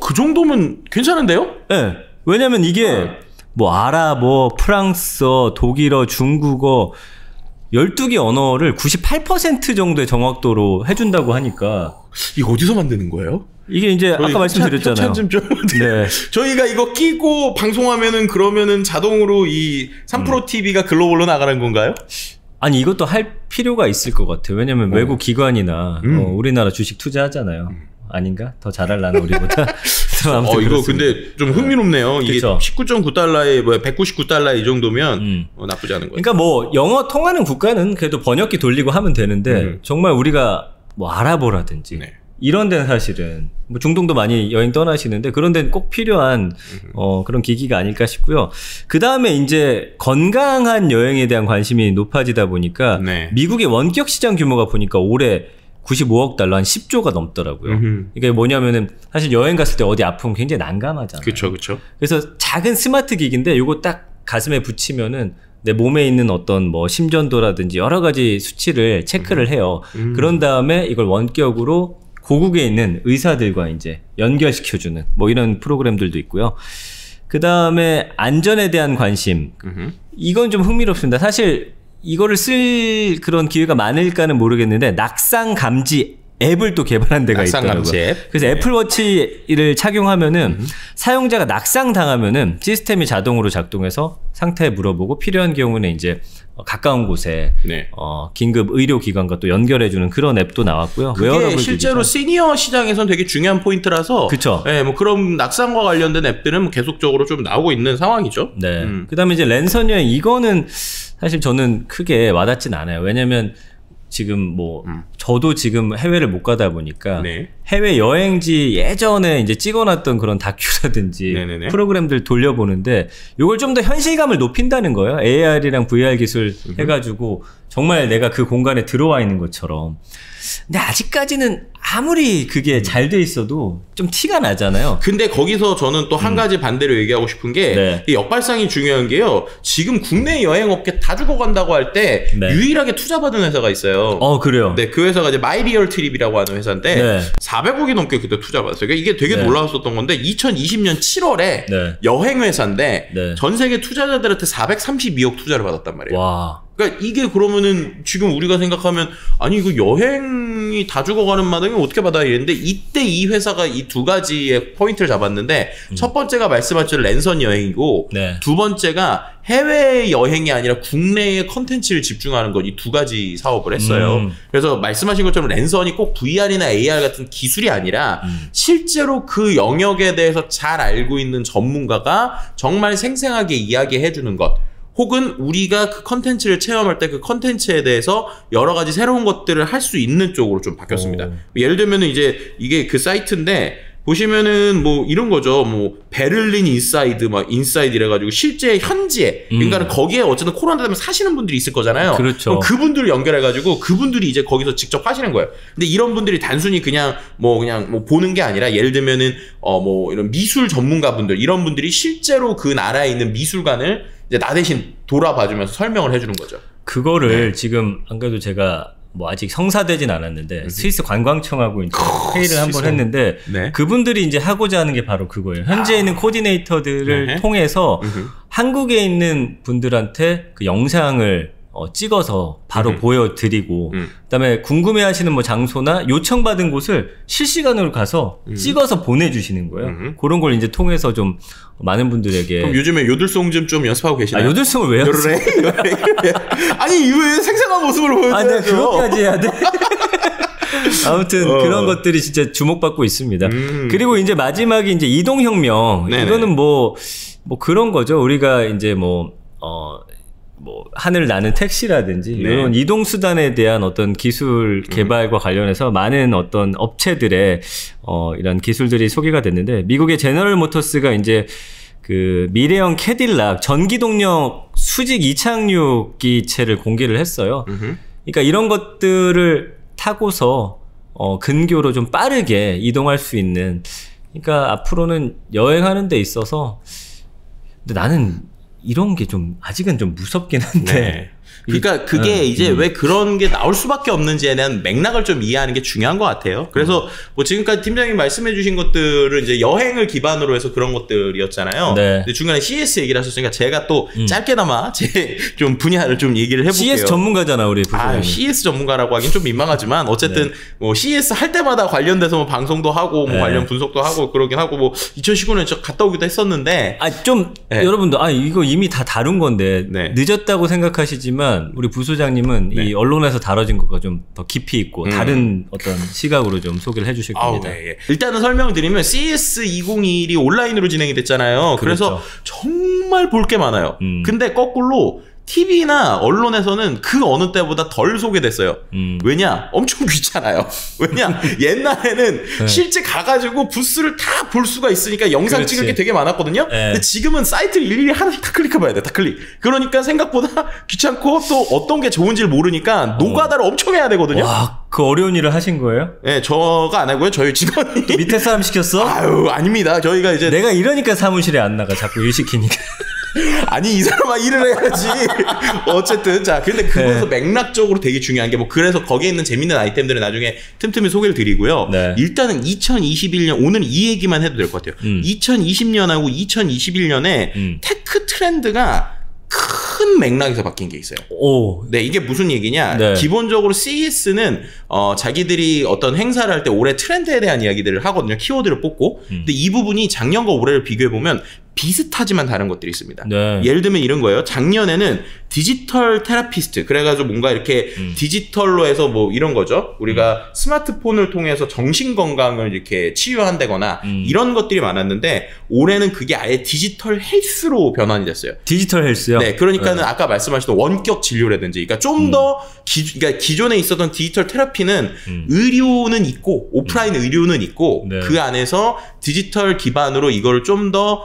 그 정도면 괜찮은데요? 네. 왜냐면 이게 뭐 아랍어, 프랑스어, 독일어, 중국어 12개 언어를 98% 정도의 정확도로 해준다고 하니까. 이거 어디서 만드는 거예요? 이게 이제 아까 말씀드렸잖아요. 네. 저희가 이거 끼고 방송하면은 그러면은 자동으로 이 3프로 TV가 글로벌로 나가는 건가요? 아니 이것도 할 필요가 있을 것 같아요. 왜냐면 외국 기관이나 우리나라 주식 투자하잖아요. 아닌가? 더 잘할라나 우리보다. 이거 근데 좀 흥미롭네요. 이게 19.9달러에 뭐 199달러 이 정도면 나쁘지 않은 거예요. 그러니까 뭐 영어 통하는 국가는 그래도 번역기 돌리고 하면 되는데 정말 우리가 뭐 아랍어라든지 이런 데는 사실은 뭐 중동도 많이 여행 떠나시는데 그런 데는 꼭 필요한 그런 기기가 아닐까 싶고요. 그 다음에 이제 건강한 여행에 대한 관심이 높아지다 보니까 미국의 원격 시장 규모가 보니까 올해 95억 달러 한 10조가 넘더라고요. 이게 뭐냐면은 사실 여행 갔을 때 어디 아프면 굉장히 난감하잖아요. 그렇죠, 그렇죠. 그래서 작은 스마트 기기인데 이거 딱 가슴에 붙이면은 내 몸에 있는 어떤 뭐 심전도라든지 여러 가지 수치를 체크를 해요. 그런 다음에 이걸 원격으로 고국에 있는 의사들과 이제 연결시켜주는 뭐 이런 프로그램들도 있고요. 그 다음에 안전에 대한 관심. 이건 좀 흥미롭습니다. 사실. 이거를 쓸 그런 기회가 많을까는 모르겠는데 낙상 감지 앱을 또 개발한 데가 있더라고요. 그래서 애플워치를 착용하면은 사용자가 낙상 당하면은 시스템이 자동으로 작동해서 상태 물어보고 필요한 경우는 이제 가까운 곳에 긴급 의료기관과 또 연결해주는 그런 앱도 나왔고요. 그게 실제로 시니어 시장에선 되게 중요한 포인트라서 그쵸. 네, 뭐 그런 낙상과 관련된 앱들은 계속적으로 좀 나오고 있는 상황이죠. 네. 그다음에 이제 랜선 여행 이거는 사실 저는 크게 와닿진 않아요. 왜냐면 지금 뭐 저도 지금 해외를 못 가다 보니까 해외 여행지 예전에 이제 찍어놨던 그런 다큐라든지 프로그램들 돌려보는데 이걸 좀 더 현실감을 높인다는 거예요. AR이랑 VR 기술 해가지고 정말 내가 그 공간에 들어와 있는 것처럼. 근데 아직까지는 아무리 그게 잘 돼 있어도 좀 티가 나잖아요. 근데 거기서 저는 또 한 가지 반대로 얘기하고 싶은 게 이 역발상이 중요한 게요. 지금 국내 여행업계 다 죽어간다고 할 때 유일하게 투자받은 회사가 있어요. 그래요? 네, 그 회사가 이제 마이리얼 트립이라고 하는 회사인데 400억이 넘게 그때 투자받았어요. 그러니까 이게 되게 놀라웠었던 건데 2020년 7월에 여행 회사인데 전 세계 투자자들한테 432억 투자를 받았단 말이에요. 와. 그러니까 이게 그러면은 지금 우리가 생각하면 아니 이거 여행이 다 죽어가는 마당에 어떻게 받아야 되는데 이때 이 회사가 이 두 가지의 포인트를 잡았는데 첫 번째가 말씀하신 랜선 여행이고 두 번째가 해외 여행이 아니라 국내의 컨텐츠를 집중하는 것 이 두 가지 사업을 했어요. 그래서 말씀하신 것처럼 랜선이 꼭 VR이나 AR 같은 기술이 아니라 실제로 그 영역에 대해서 잘 알고 있는 전문가가 정말 생생하게 이야기해 주는 것 혹은 우리가 그 컨텐츠를 체험할 때 그 컨텐츠에 대해서 여러 가지 새로운 것들을 할 수 있는 쪽으로 좀 바뀌었습니다. 예를 들면 이제 이게 그 사이트인데 보시면은 뭐 이런 거죠. 뭐 베를린 인사이드 막 인사이드 이래가지고 실제 현지에 그러니까 거기에 어쨌든 코로나 때문에 사시는 분들이 있을 거잖아요. 그렇죠. 그럼 그분들을 연결해가지고 그분들이 이제 거기서 직접 하시는 거예요. 근데 이런 분들이 단순히 그냥 뭐 보는 게 아니라 예를 들면은 뭐 이런 미술 전문가분들 이런 분들이 실제로 그 나라에 있는 미술관을 이제 나 대신 돌아봐주면서 설명을 해주는 거죠. 그거를 네. 지금 안 그래도 제가 뭐 아직 성사되진 않았는데 스위스 관광청하고 이제 회의를 한번 했는데 네. 그분들이 이제 하고자 하는 게 바로 그거예요. 현재 있는 코디네이터들을 네. 통해서 한국에 있는 분들한테 그 영상을 찍어서 바로 보여드리고 그다음에 궁금해하시는 뭐 장소나 요청받은 곳을 실시간으로 가서 찍어서 보내주시는 거예요. 그런 걸 이제 통해서 좀 많은 분들에게. 그럼 요즘에 요들송 좀 연습하고 계시나요? 아, 요들송을 왜 연습해? 아니 왜 생생한 모습으로 보여줘야죠. 아, 내가 그것까지 해야 돼? 아무튼 그런 것들이 진짜 주목받고 있습니다. 그리고 이제 마지막이 이제 이동혁명. 네네. 이거는 뭐 그런 거죠. 우리가 이제 뭐 하늘 나는 택시라든지 네. 이런 이동 수단에 대한 어떤 기술 개발과 관련해서 많은 어떤 업체들의 이런 기술들이 소개가 됐는데, 미국의 제너럴 모터스가 이제 그 미래형 캐딜락 전기 동력 수직 이착륙 기체를 공개를 했어요. 그러니까 이런 것들을 타고서 근교로 좀 빠르게 이동할 수 있는, 그러니까 앞으로는 여행하는 데 있어서 근데 나는 이런 게 좀 아직은 좀 무섭긴 한데 네. 그러니까 그게 이제 왜 그런 게 나올 수밖에 없는지에 대한 맥락을 좀 이해하는 게 중요한 것 같아요. 그래서 뭐 지금까지 팀장님 말씀해 주신 것들을 이제 여행을 기반으로 해서 그런 것들이었잖아요. 네. 근데 중간에 CES 얘기를 하셨으니까 제가 또 짧게나마 제 좀 분야를 좀 얘기를 해볼게요. CES 전문가잖아 우리 부장님. 아, CES 전문가라고 하긴 좀 민망하지만 어쨌든 네. 뭐 CES 할 때마다 관련돼서 뭐 방송도 하고 뭐 네. 관련 분석도 하고 그러긴 하고 뭐 2019년에 저 갔다 오기도 했었는데 아 좀 네. 여러분들 아 이거 이미 다 다룬 건데 네. 늦었다고 생각하시지만 우리 부소장님은 네. 이 언론에서 다뤄진 것과 좀 더 깊이 있고 다른 어떤 시각으로 좀 소개를 해주실 겁니다. 네, 예. 일단은 설명을 드리면 CES 2021이 온라인으로 진행이 됐잖아요. 그렇죠. 그래서 정말 볼 게 많아요. 근데 거꾸로 TV나 언론에서는 그 어느 때보다 덜 소개됐어요. 왜냐? 엄청 귀찮아요. 왜냐? 옛날에는 네. 실제 가가지고 부스를 다 볼 수가 있으니까 영상 그렇지. 찍을 게 되게 많았거든요. 네. 근데 지금은 사이트를 일일이 하나씩 다 클릭해봐야 돼. 다 클릭. 그러니까 생각보다 귀찮고 또 어떤 게 좋은지를 모르니까 노가다를 엄청 해야 되거든요. 와, 그 어려운 일을 하신 거예요? 네, 저가 안 하고요. 저희 직원이. 또 밑에 사람 시켰어? 아유, 아닙니다. 저희가 이제. 내가 이러니까 사무실에 안 나가. 자꾸 일 시키니까. 아니 이 사람아 일을 해야지. 어쨌든 자 근데 그거에서 네. 맥락적으로 되게 중요한 게 뭐 그래서 거기에 있는 재밌는 아이템들은 나중에 틈틈이 소개를 드리고요. 네. 일단은 2021년 오늘 이 얘기만 해도 될 것 같아요. 2020년하고 2021년에 테크 트렌드가 큰 맥락에서 바뀐 게 있어요. 오. 네, 이게 무슨 얘기냐? 네. 기본적으로 CES는 자기들이 어떤 행사를 할 때 올해 트렌드에 대한 이야기들을 하거든요. 키워드를 뽑고. 근데 이 부분이 작년과 올해를 비교해 보면 비슷하지만 다른 것들이 있습니다. 네. 예를 들면 이런 거예요. 작년에는 디지털 테라피스트, 그래가지고 뭔가 이렇게 디지털로 해서 뭐 이런 거죠. 우리가 스마트폰을 통해서 정신건강을 이렇게 치유한다거나 이런 것들이 많았는데 올해는 그게 아예 디지털 헬스로 변환이 됐어요. 디지털 헬스요? 네. 그러니까는 네. 아까 말씀하신 원격 진료라든지 그러니까 좀 더 그러니까 기존에 있었던 디지털 테라피는 의료는 있고 오프라인 의료는 있고 네. 그 안에서 디지털 기반으로 이걸 좀 더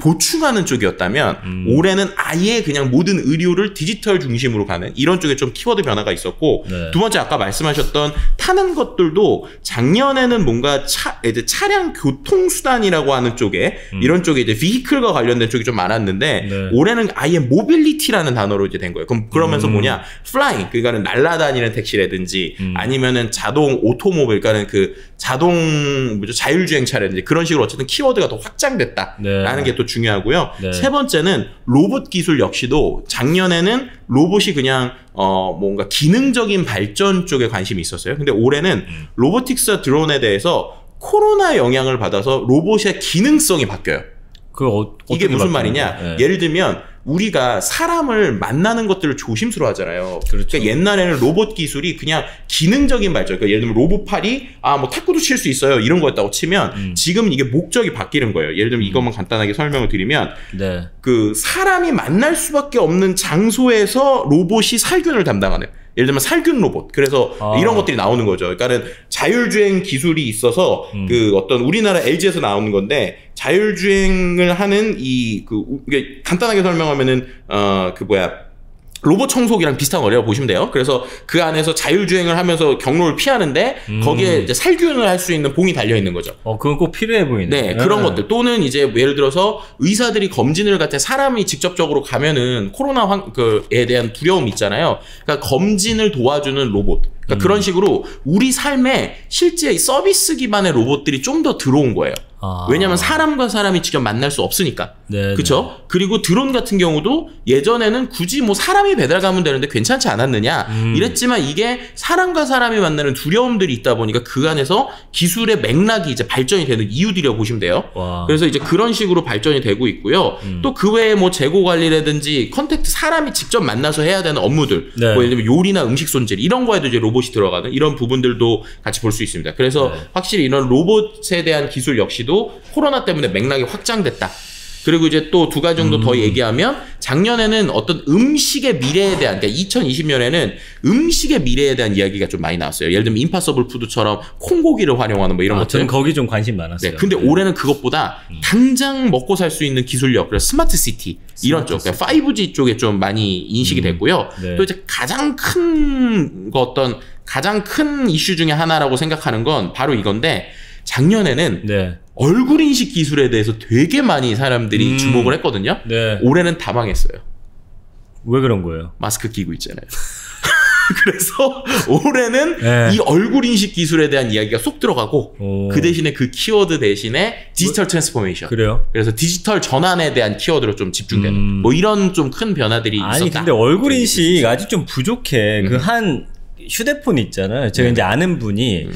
보충하는 쪽이었다면 올해는 아예 그냥 모든 의료를 디지털 중심으로 가는 이런 쪽에 좀 키워드 변화가 있었고 네. 두 번째 아까 말씀하셨던 타는 것들도 작년에는 뭔가 이제 차량 교통수단이라고 하는 쪽에 이런 쪽에 이제 비클과 관련된 쪽이 좀 많았는데 네. 올해는 아예 모빌리티라는 단어로 이제 된 거예요. 그러면서 뭐냐 플라잉 그러니까는 날아다니는 택시라든지 아니면은 자동 오토모빌 그러니까는 그 자동 뭐죠 자율주행차라든지 그런 식으로 어쨌든 키워드가 더 확장됐다라는 네. 게 또 중요하고요. 네. 세 번째는 로봇 기술 역시도 작년에는 로봇이 그냥 뭔가 기능적인 발전 쪽에 관심이 있었어요. 근데 올해는 로보틱스와 드론에 대해서 코로나 영향을 받아서 로봇의 기능성이 바뀌어요. 이게 무슨 말이냐? 네. 예를 들면 우리가 사람을 만나는 것들을 조심스러워 하잖아요. 그렇죠. 그러니까 옛날에는 로봇 기술이 그냥 기능적인 발전, 그러니까 예를 들면 로봇팔이 아, 뭐 탁구도 칠 수 있어요 이런 거였다고 치면 지금은 이게 목적이 바뀌는 거예요. 예를 들면 이것만 간단하게 설명을 드리면 네. 그 사람이 만날 수밖에 없는 장소에서 로봇이 살균을 담당하는 예를 들면 살균 로봇 그래서 이런 것들이 나오는 거죠. 그러니까는 자율주행 기술이 있어서 그 어떤 우리나라 LG에서 나오는 건데 자율주행을 하는 이 그 간단하게 설명하면은 그 뭐야 로봇 청소기랑 비슷한 거래요. 보시면 돼요. 그래서 그 안에서 자율주행을 하면서 경로를 피하는데 거기에 이제 살균을 할 수 있는 봉이 달려있는 거죠. 그건 꼭 필요해 보이네. 네, 그런 것들. 또는 이제 예를 들어서 의사들이 검진을 같은 사람이 직접적으로 가면은 코로나에 대한 두려움이 있잖아요. 그러니까 검진을 도와주는 로봇. 그러니까 그런 식으로 우리 삶에 실제 서비스 기반의 로봇들이 좀 더 들어온 거예요. 왜냐면 사람과 사람이 직접 만날 수 없으니까. 그렇죠? 그리고 드론 같은 경우도 예전에는 굳이 뭐 사람이 배달 가면 되는데 괜찮지 않았느냐 이랬지만 이게 사람과 사람이 만나는 두려움들이 있다 보니까 그 안에서 기술의 맥락이 이제 발전이 되는 이유들이라고 보시면 돼요. 그래서 이제 그런 식으로 발전이 되고 있고요. 또 그 외에 뭐 재고 관리라든지 컨택트 사람이 직접 만나서 해야 되는 업무들 뭐 예를 들면 요리나 음식 손질 이런 거에도 이제 로봇이 들어가는 이런 부분들도 같이 볼 수 있습니다. 그래서 확실히 이런 로봇에 대한 기술 역시도 코로나 때문에 맥락이 확장됐다. 그리고 이제 또 두 가지 정도 더 얘기하면 작년에는 어떤 음식의 미래에 대한, 그러니까 2020년에는 음식의 미래에 대한 이야기가 좀 많이 나왔어요. 예를 들면 임파서블 푸드처럼 콩고기를 활용하는 뭐 이런 것들. 저는 거기 좀 관심 많았어요. 근데 올해는 그것보다 당장 먹고 살 수 있는 기술력, 그래서 스마트 시티 이런 쪽, 그러니까 5G 쪽에 좀 많이 인식이 됐고요. 또 이제 가장 큰 가장 큰 이슈 중에 하나라고 생각하는 건 바로 이건데 작년에는 얼굴 인식 기술에 대해서 되게 많이 사람들이 주목을 했거든요. 올해는 다 망했어요. 왜 그런 거예요? 마스크 끼고 있잖아요. 그래서 올해는 이 얼굴 인식 기술에 대한 이야기가 쏙 들어가고 그 대신에 그 키워드 대신에 디지털 트랜스포메이션. 그래요? 그래서 디지털 전환에 대한 키워드로 좀 집중되는 뭐 이런 좀 큰 변화들이 있었다. 근데 얼굴 인식 아직 좀 부족해. 그 한 휴대폰 있잖아요. 제가 이제 아는 분이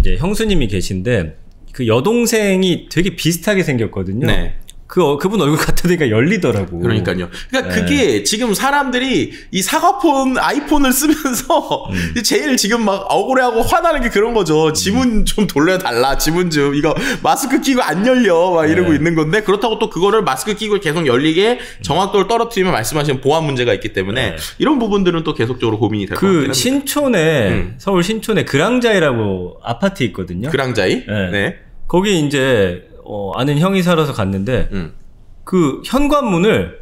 이제 형수님이 계신데 그 여동생이 되게 비슷하게 생겼거든요. 그분 얼굴 같다 보니까 열리더라고. 그러니까요. 그러니까 그게 지금 사람들이 이 사과폰 아이폰을 쓰면서 제일 지금 막 억울해하고 화나는 게 그런 거죠. 지문 좀 돌려달라. 지문 좀 이거 마스크 끼고 안 열려 막 이러고 있는 건데 그렇다고 또 그거를 마스크 끼고 계속 열리게 정확도를 떨어뜨리면 말씀하신 보안 문제가 있기 때문에 이런 부분들은 또 계속적으로 고민이 될 것 같아요. 그 신촌에 서울 신촌에 그랑자이라고 아파트 있거든요. 그랑자이? 네. 거기 이제 아는 형이 살아서 갔는데 그 현관문을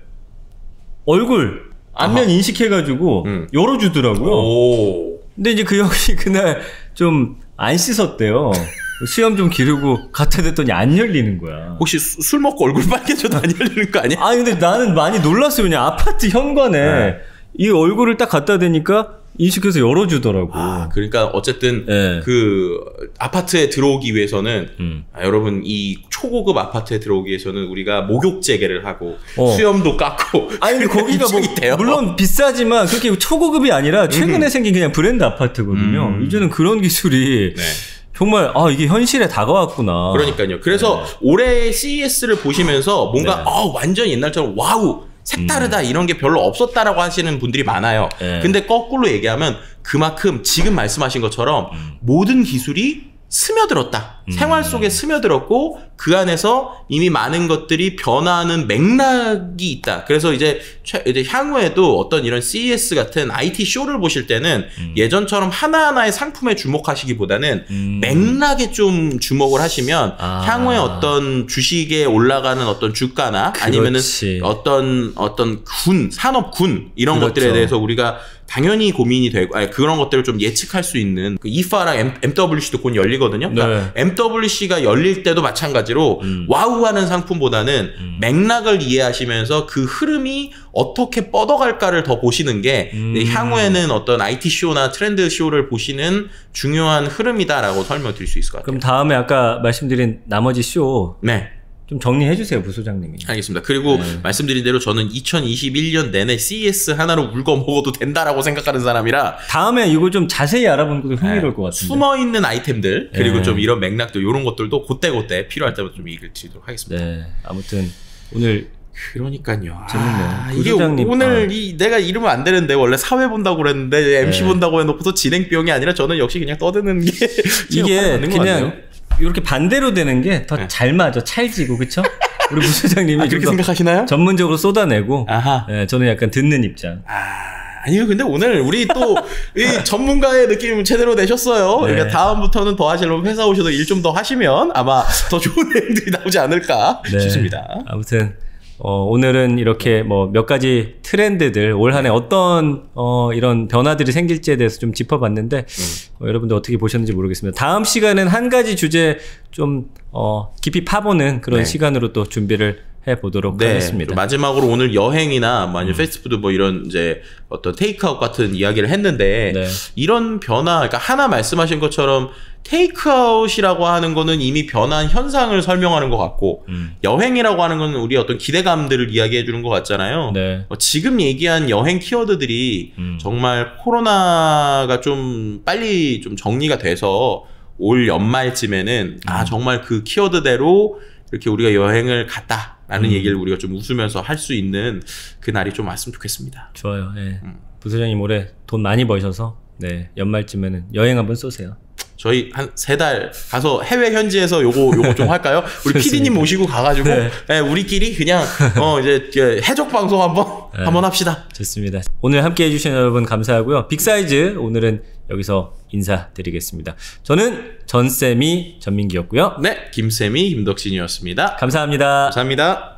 얼굴 안면 인식해가지고 열어주더라고요. 근데 이제 그 형이 그날 좀 안 씻었대요. 수염 좀 기르고 갖다 댔더니 안 열리는 거야. 혹시 술 먹고 얼굴 빨개져도 안 열리는 거 아니야? 아니 근데 나는 많이 놀랐어요. 그냥 아파트 현관에 이 얼굴을 딱 갖다 대니까 인식해서 열어주더라고. 그러니까 어쨌든 그 아파트에 들어오기 위해서는 여러분 이 초고급 아파트에 들어오기 위해서는 우리가 목욕 재개를 하고 수염도 깎고. 아니 근데 거기가 뭐 돼요. 물론 비싸지만 그렇게 초고급이 아니라 최근에 생긴 그냥 브랜드 아파트거든요. 이제는 그런 기술이 정말 이게 현실에 다가왔구나. 그러니까요. 그래서 올해의 CES를 보시면서 뭔가 완전 옛날처럼 와우 색다르다 이런 게 별로 없었다라고 하시는 분들이 많아요. 근데 거꾸로 얘기하면 그만큼 지금 말씀하신 것처럼 모든 기술이 스며들었다. 생활 속에 스며들었고 그 안에서 이미 많은 것들이 변화하는 맥락이 있다. 그래서 이제 향후에도 어떤 이런 CES 같은 IT 쇼를 보실 때는 예전처럼 하나하나의 상품에 주목하시기보다는 맥락에 좀 주목을 하시면 향후에 어떤 주식에 올라가는 어떤 주가나 아니면은 어떤 산업군 이런 것들에 대해서 우리가 당연히 고민이 되고 그런 것들을 좀 예측할 수 있는 그 이파랑 MWC도 곧 열리거든요. 그러니까 MWC가 열릴 때도 마찬가지로 와우하는 상품보다는 맥락을 이해하시면서 그 흐름이 어떻게 뻗어갈까를 더 보시는 게 향후에는 어떤 IT 쇼나 트렌드 쇼를 보시는 중요한 흐름이다라고 설명드릴 수 있을 것 같아요. 그럼 다음에 아까 말씀드린 나머지 쇼 좀 정리해주세요, 부소장님이. 알겠습니다. 그리고 말씀드린 대로 저는 2021년 내내 CES 하나로 울고 먹어도 된다라고 생각하는 사람이라 다음에 이거 좀 자세히 알아보는 것도 흥미로울 것 같은데 숨어있는 아이템들 그리고 좀 이런 맥락들 이런 것들도 그때그때 필요할 때마다 좀 얘기를 드리도록 하겠습니다. 아무튼 오늘 그러니까요. 재밌네요. 이게 오늘 내가 이러면 안 되는데 원래 사회 본다고 그랬는데 MC 본다고 해놓고서 진행병이 아니라 저는 역시 그냥 떠드는 게 이게 그냥 이렇게 반대로 되는 게 더 잘 맞아. 찰지고, 그쵸? 우리 부소장님이 그렇게 생각하시나요? 전문적으로 쏟아내고, 저는 약간 듣는 입장. 아니요. 근데 오늘 우리 또 이 전문가의 느낌 제대로 내셨어요. 그러니까 다음부터는 더 하시려면 회사 오셔서 일 좀 더 하시면 아마 더 좋은 내용들이 나오지 않을까 싶습니다. 아무튼 오늘은 이렇게 뭐 몇 가지 트렌드들 올 한 해 어떤 이런 변화들이 생길지에 대해서 좀 짚어봤는데 여러분들 어떻게 보셨는지 모르겠습니다. 다음 시간은 한 가지 주제 좀 깊이 파보는 그런 시간으로 또 준비를 해보도록 하겠습니다. 마지막으로 오늘 여행이나 뭐 아니면 패스트푸드 뭐 이런 이제 어떤 테이크아웃 같은 이야기를 했는데 이런 변화, 그러니까 하나 말씀하신 것처럼 테이크아웃이라고 하는 거는 이미 변한 현상을 설명하는 것 같고 여행이라고 하는 건 우리 어떤 기대감들을 이야기해 주는 것 같잖아요. 지금 얘기한 여행 키워드들이 정말 코로나가 좀 빨리 좀 정리가 돼서 올 연말쯤에는 아 정말 그 키워드대로 이렇게 우리가 여행을 갔다라는 얘기를 우리가 좀 웃으면서 할 수 있는 그날이 좀 왔으면 좋겠습니다. 좋아요. 네. 부소장님 올해 돈 많이 버셔서 연말쯤에는 여행 한번 쏘세요. 저희 한 3달 가서 해외 현지에서 요거 좀 할까요? 우리 PD님 모시고 가가지고 우리끼리 그냥 이제 해적 방송 한번 합시다. 좋습니다. 오늘 함께해 주신 여러분 감사하고요. 빅사이즈 오늘은 여기서 인사드리겠습니다. 저는 전쌤이 전민기였고요. 네, 김쌤이 김덕신이었습니다. 감사합니다. 감사합니다.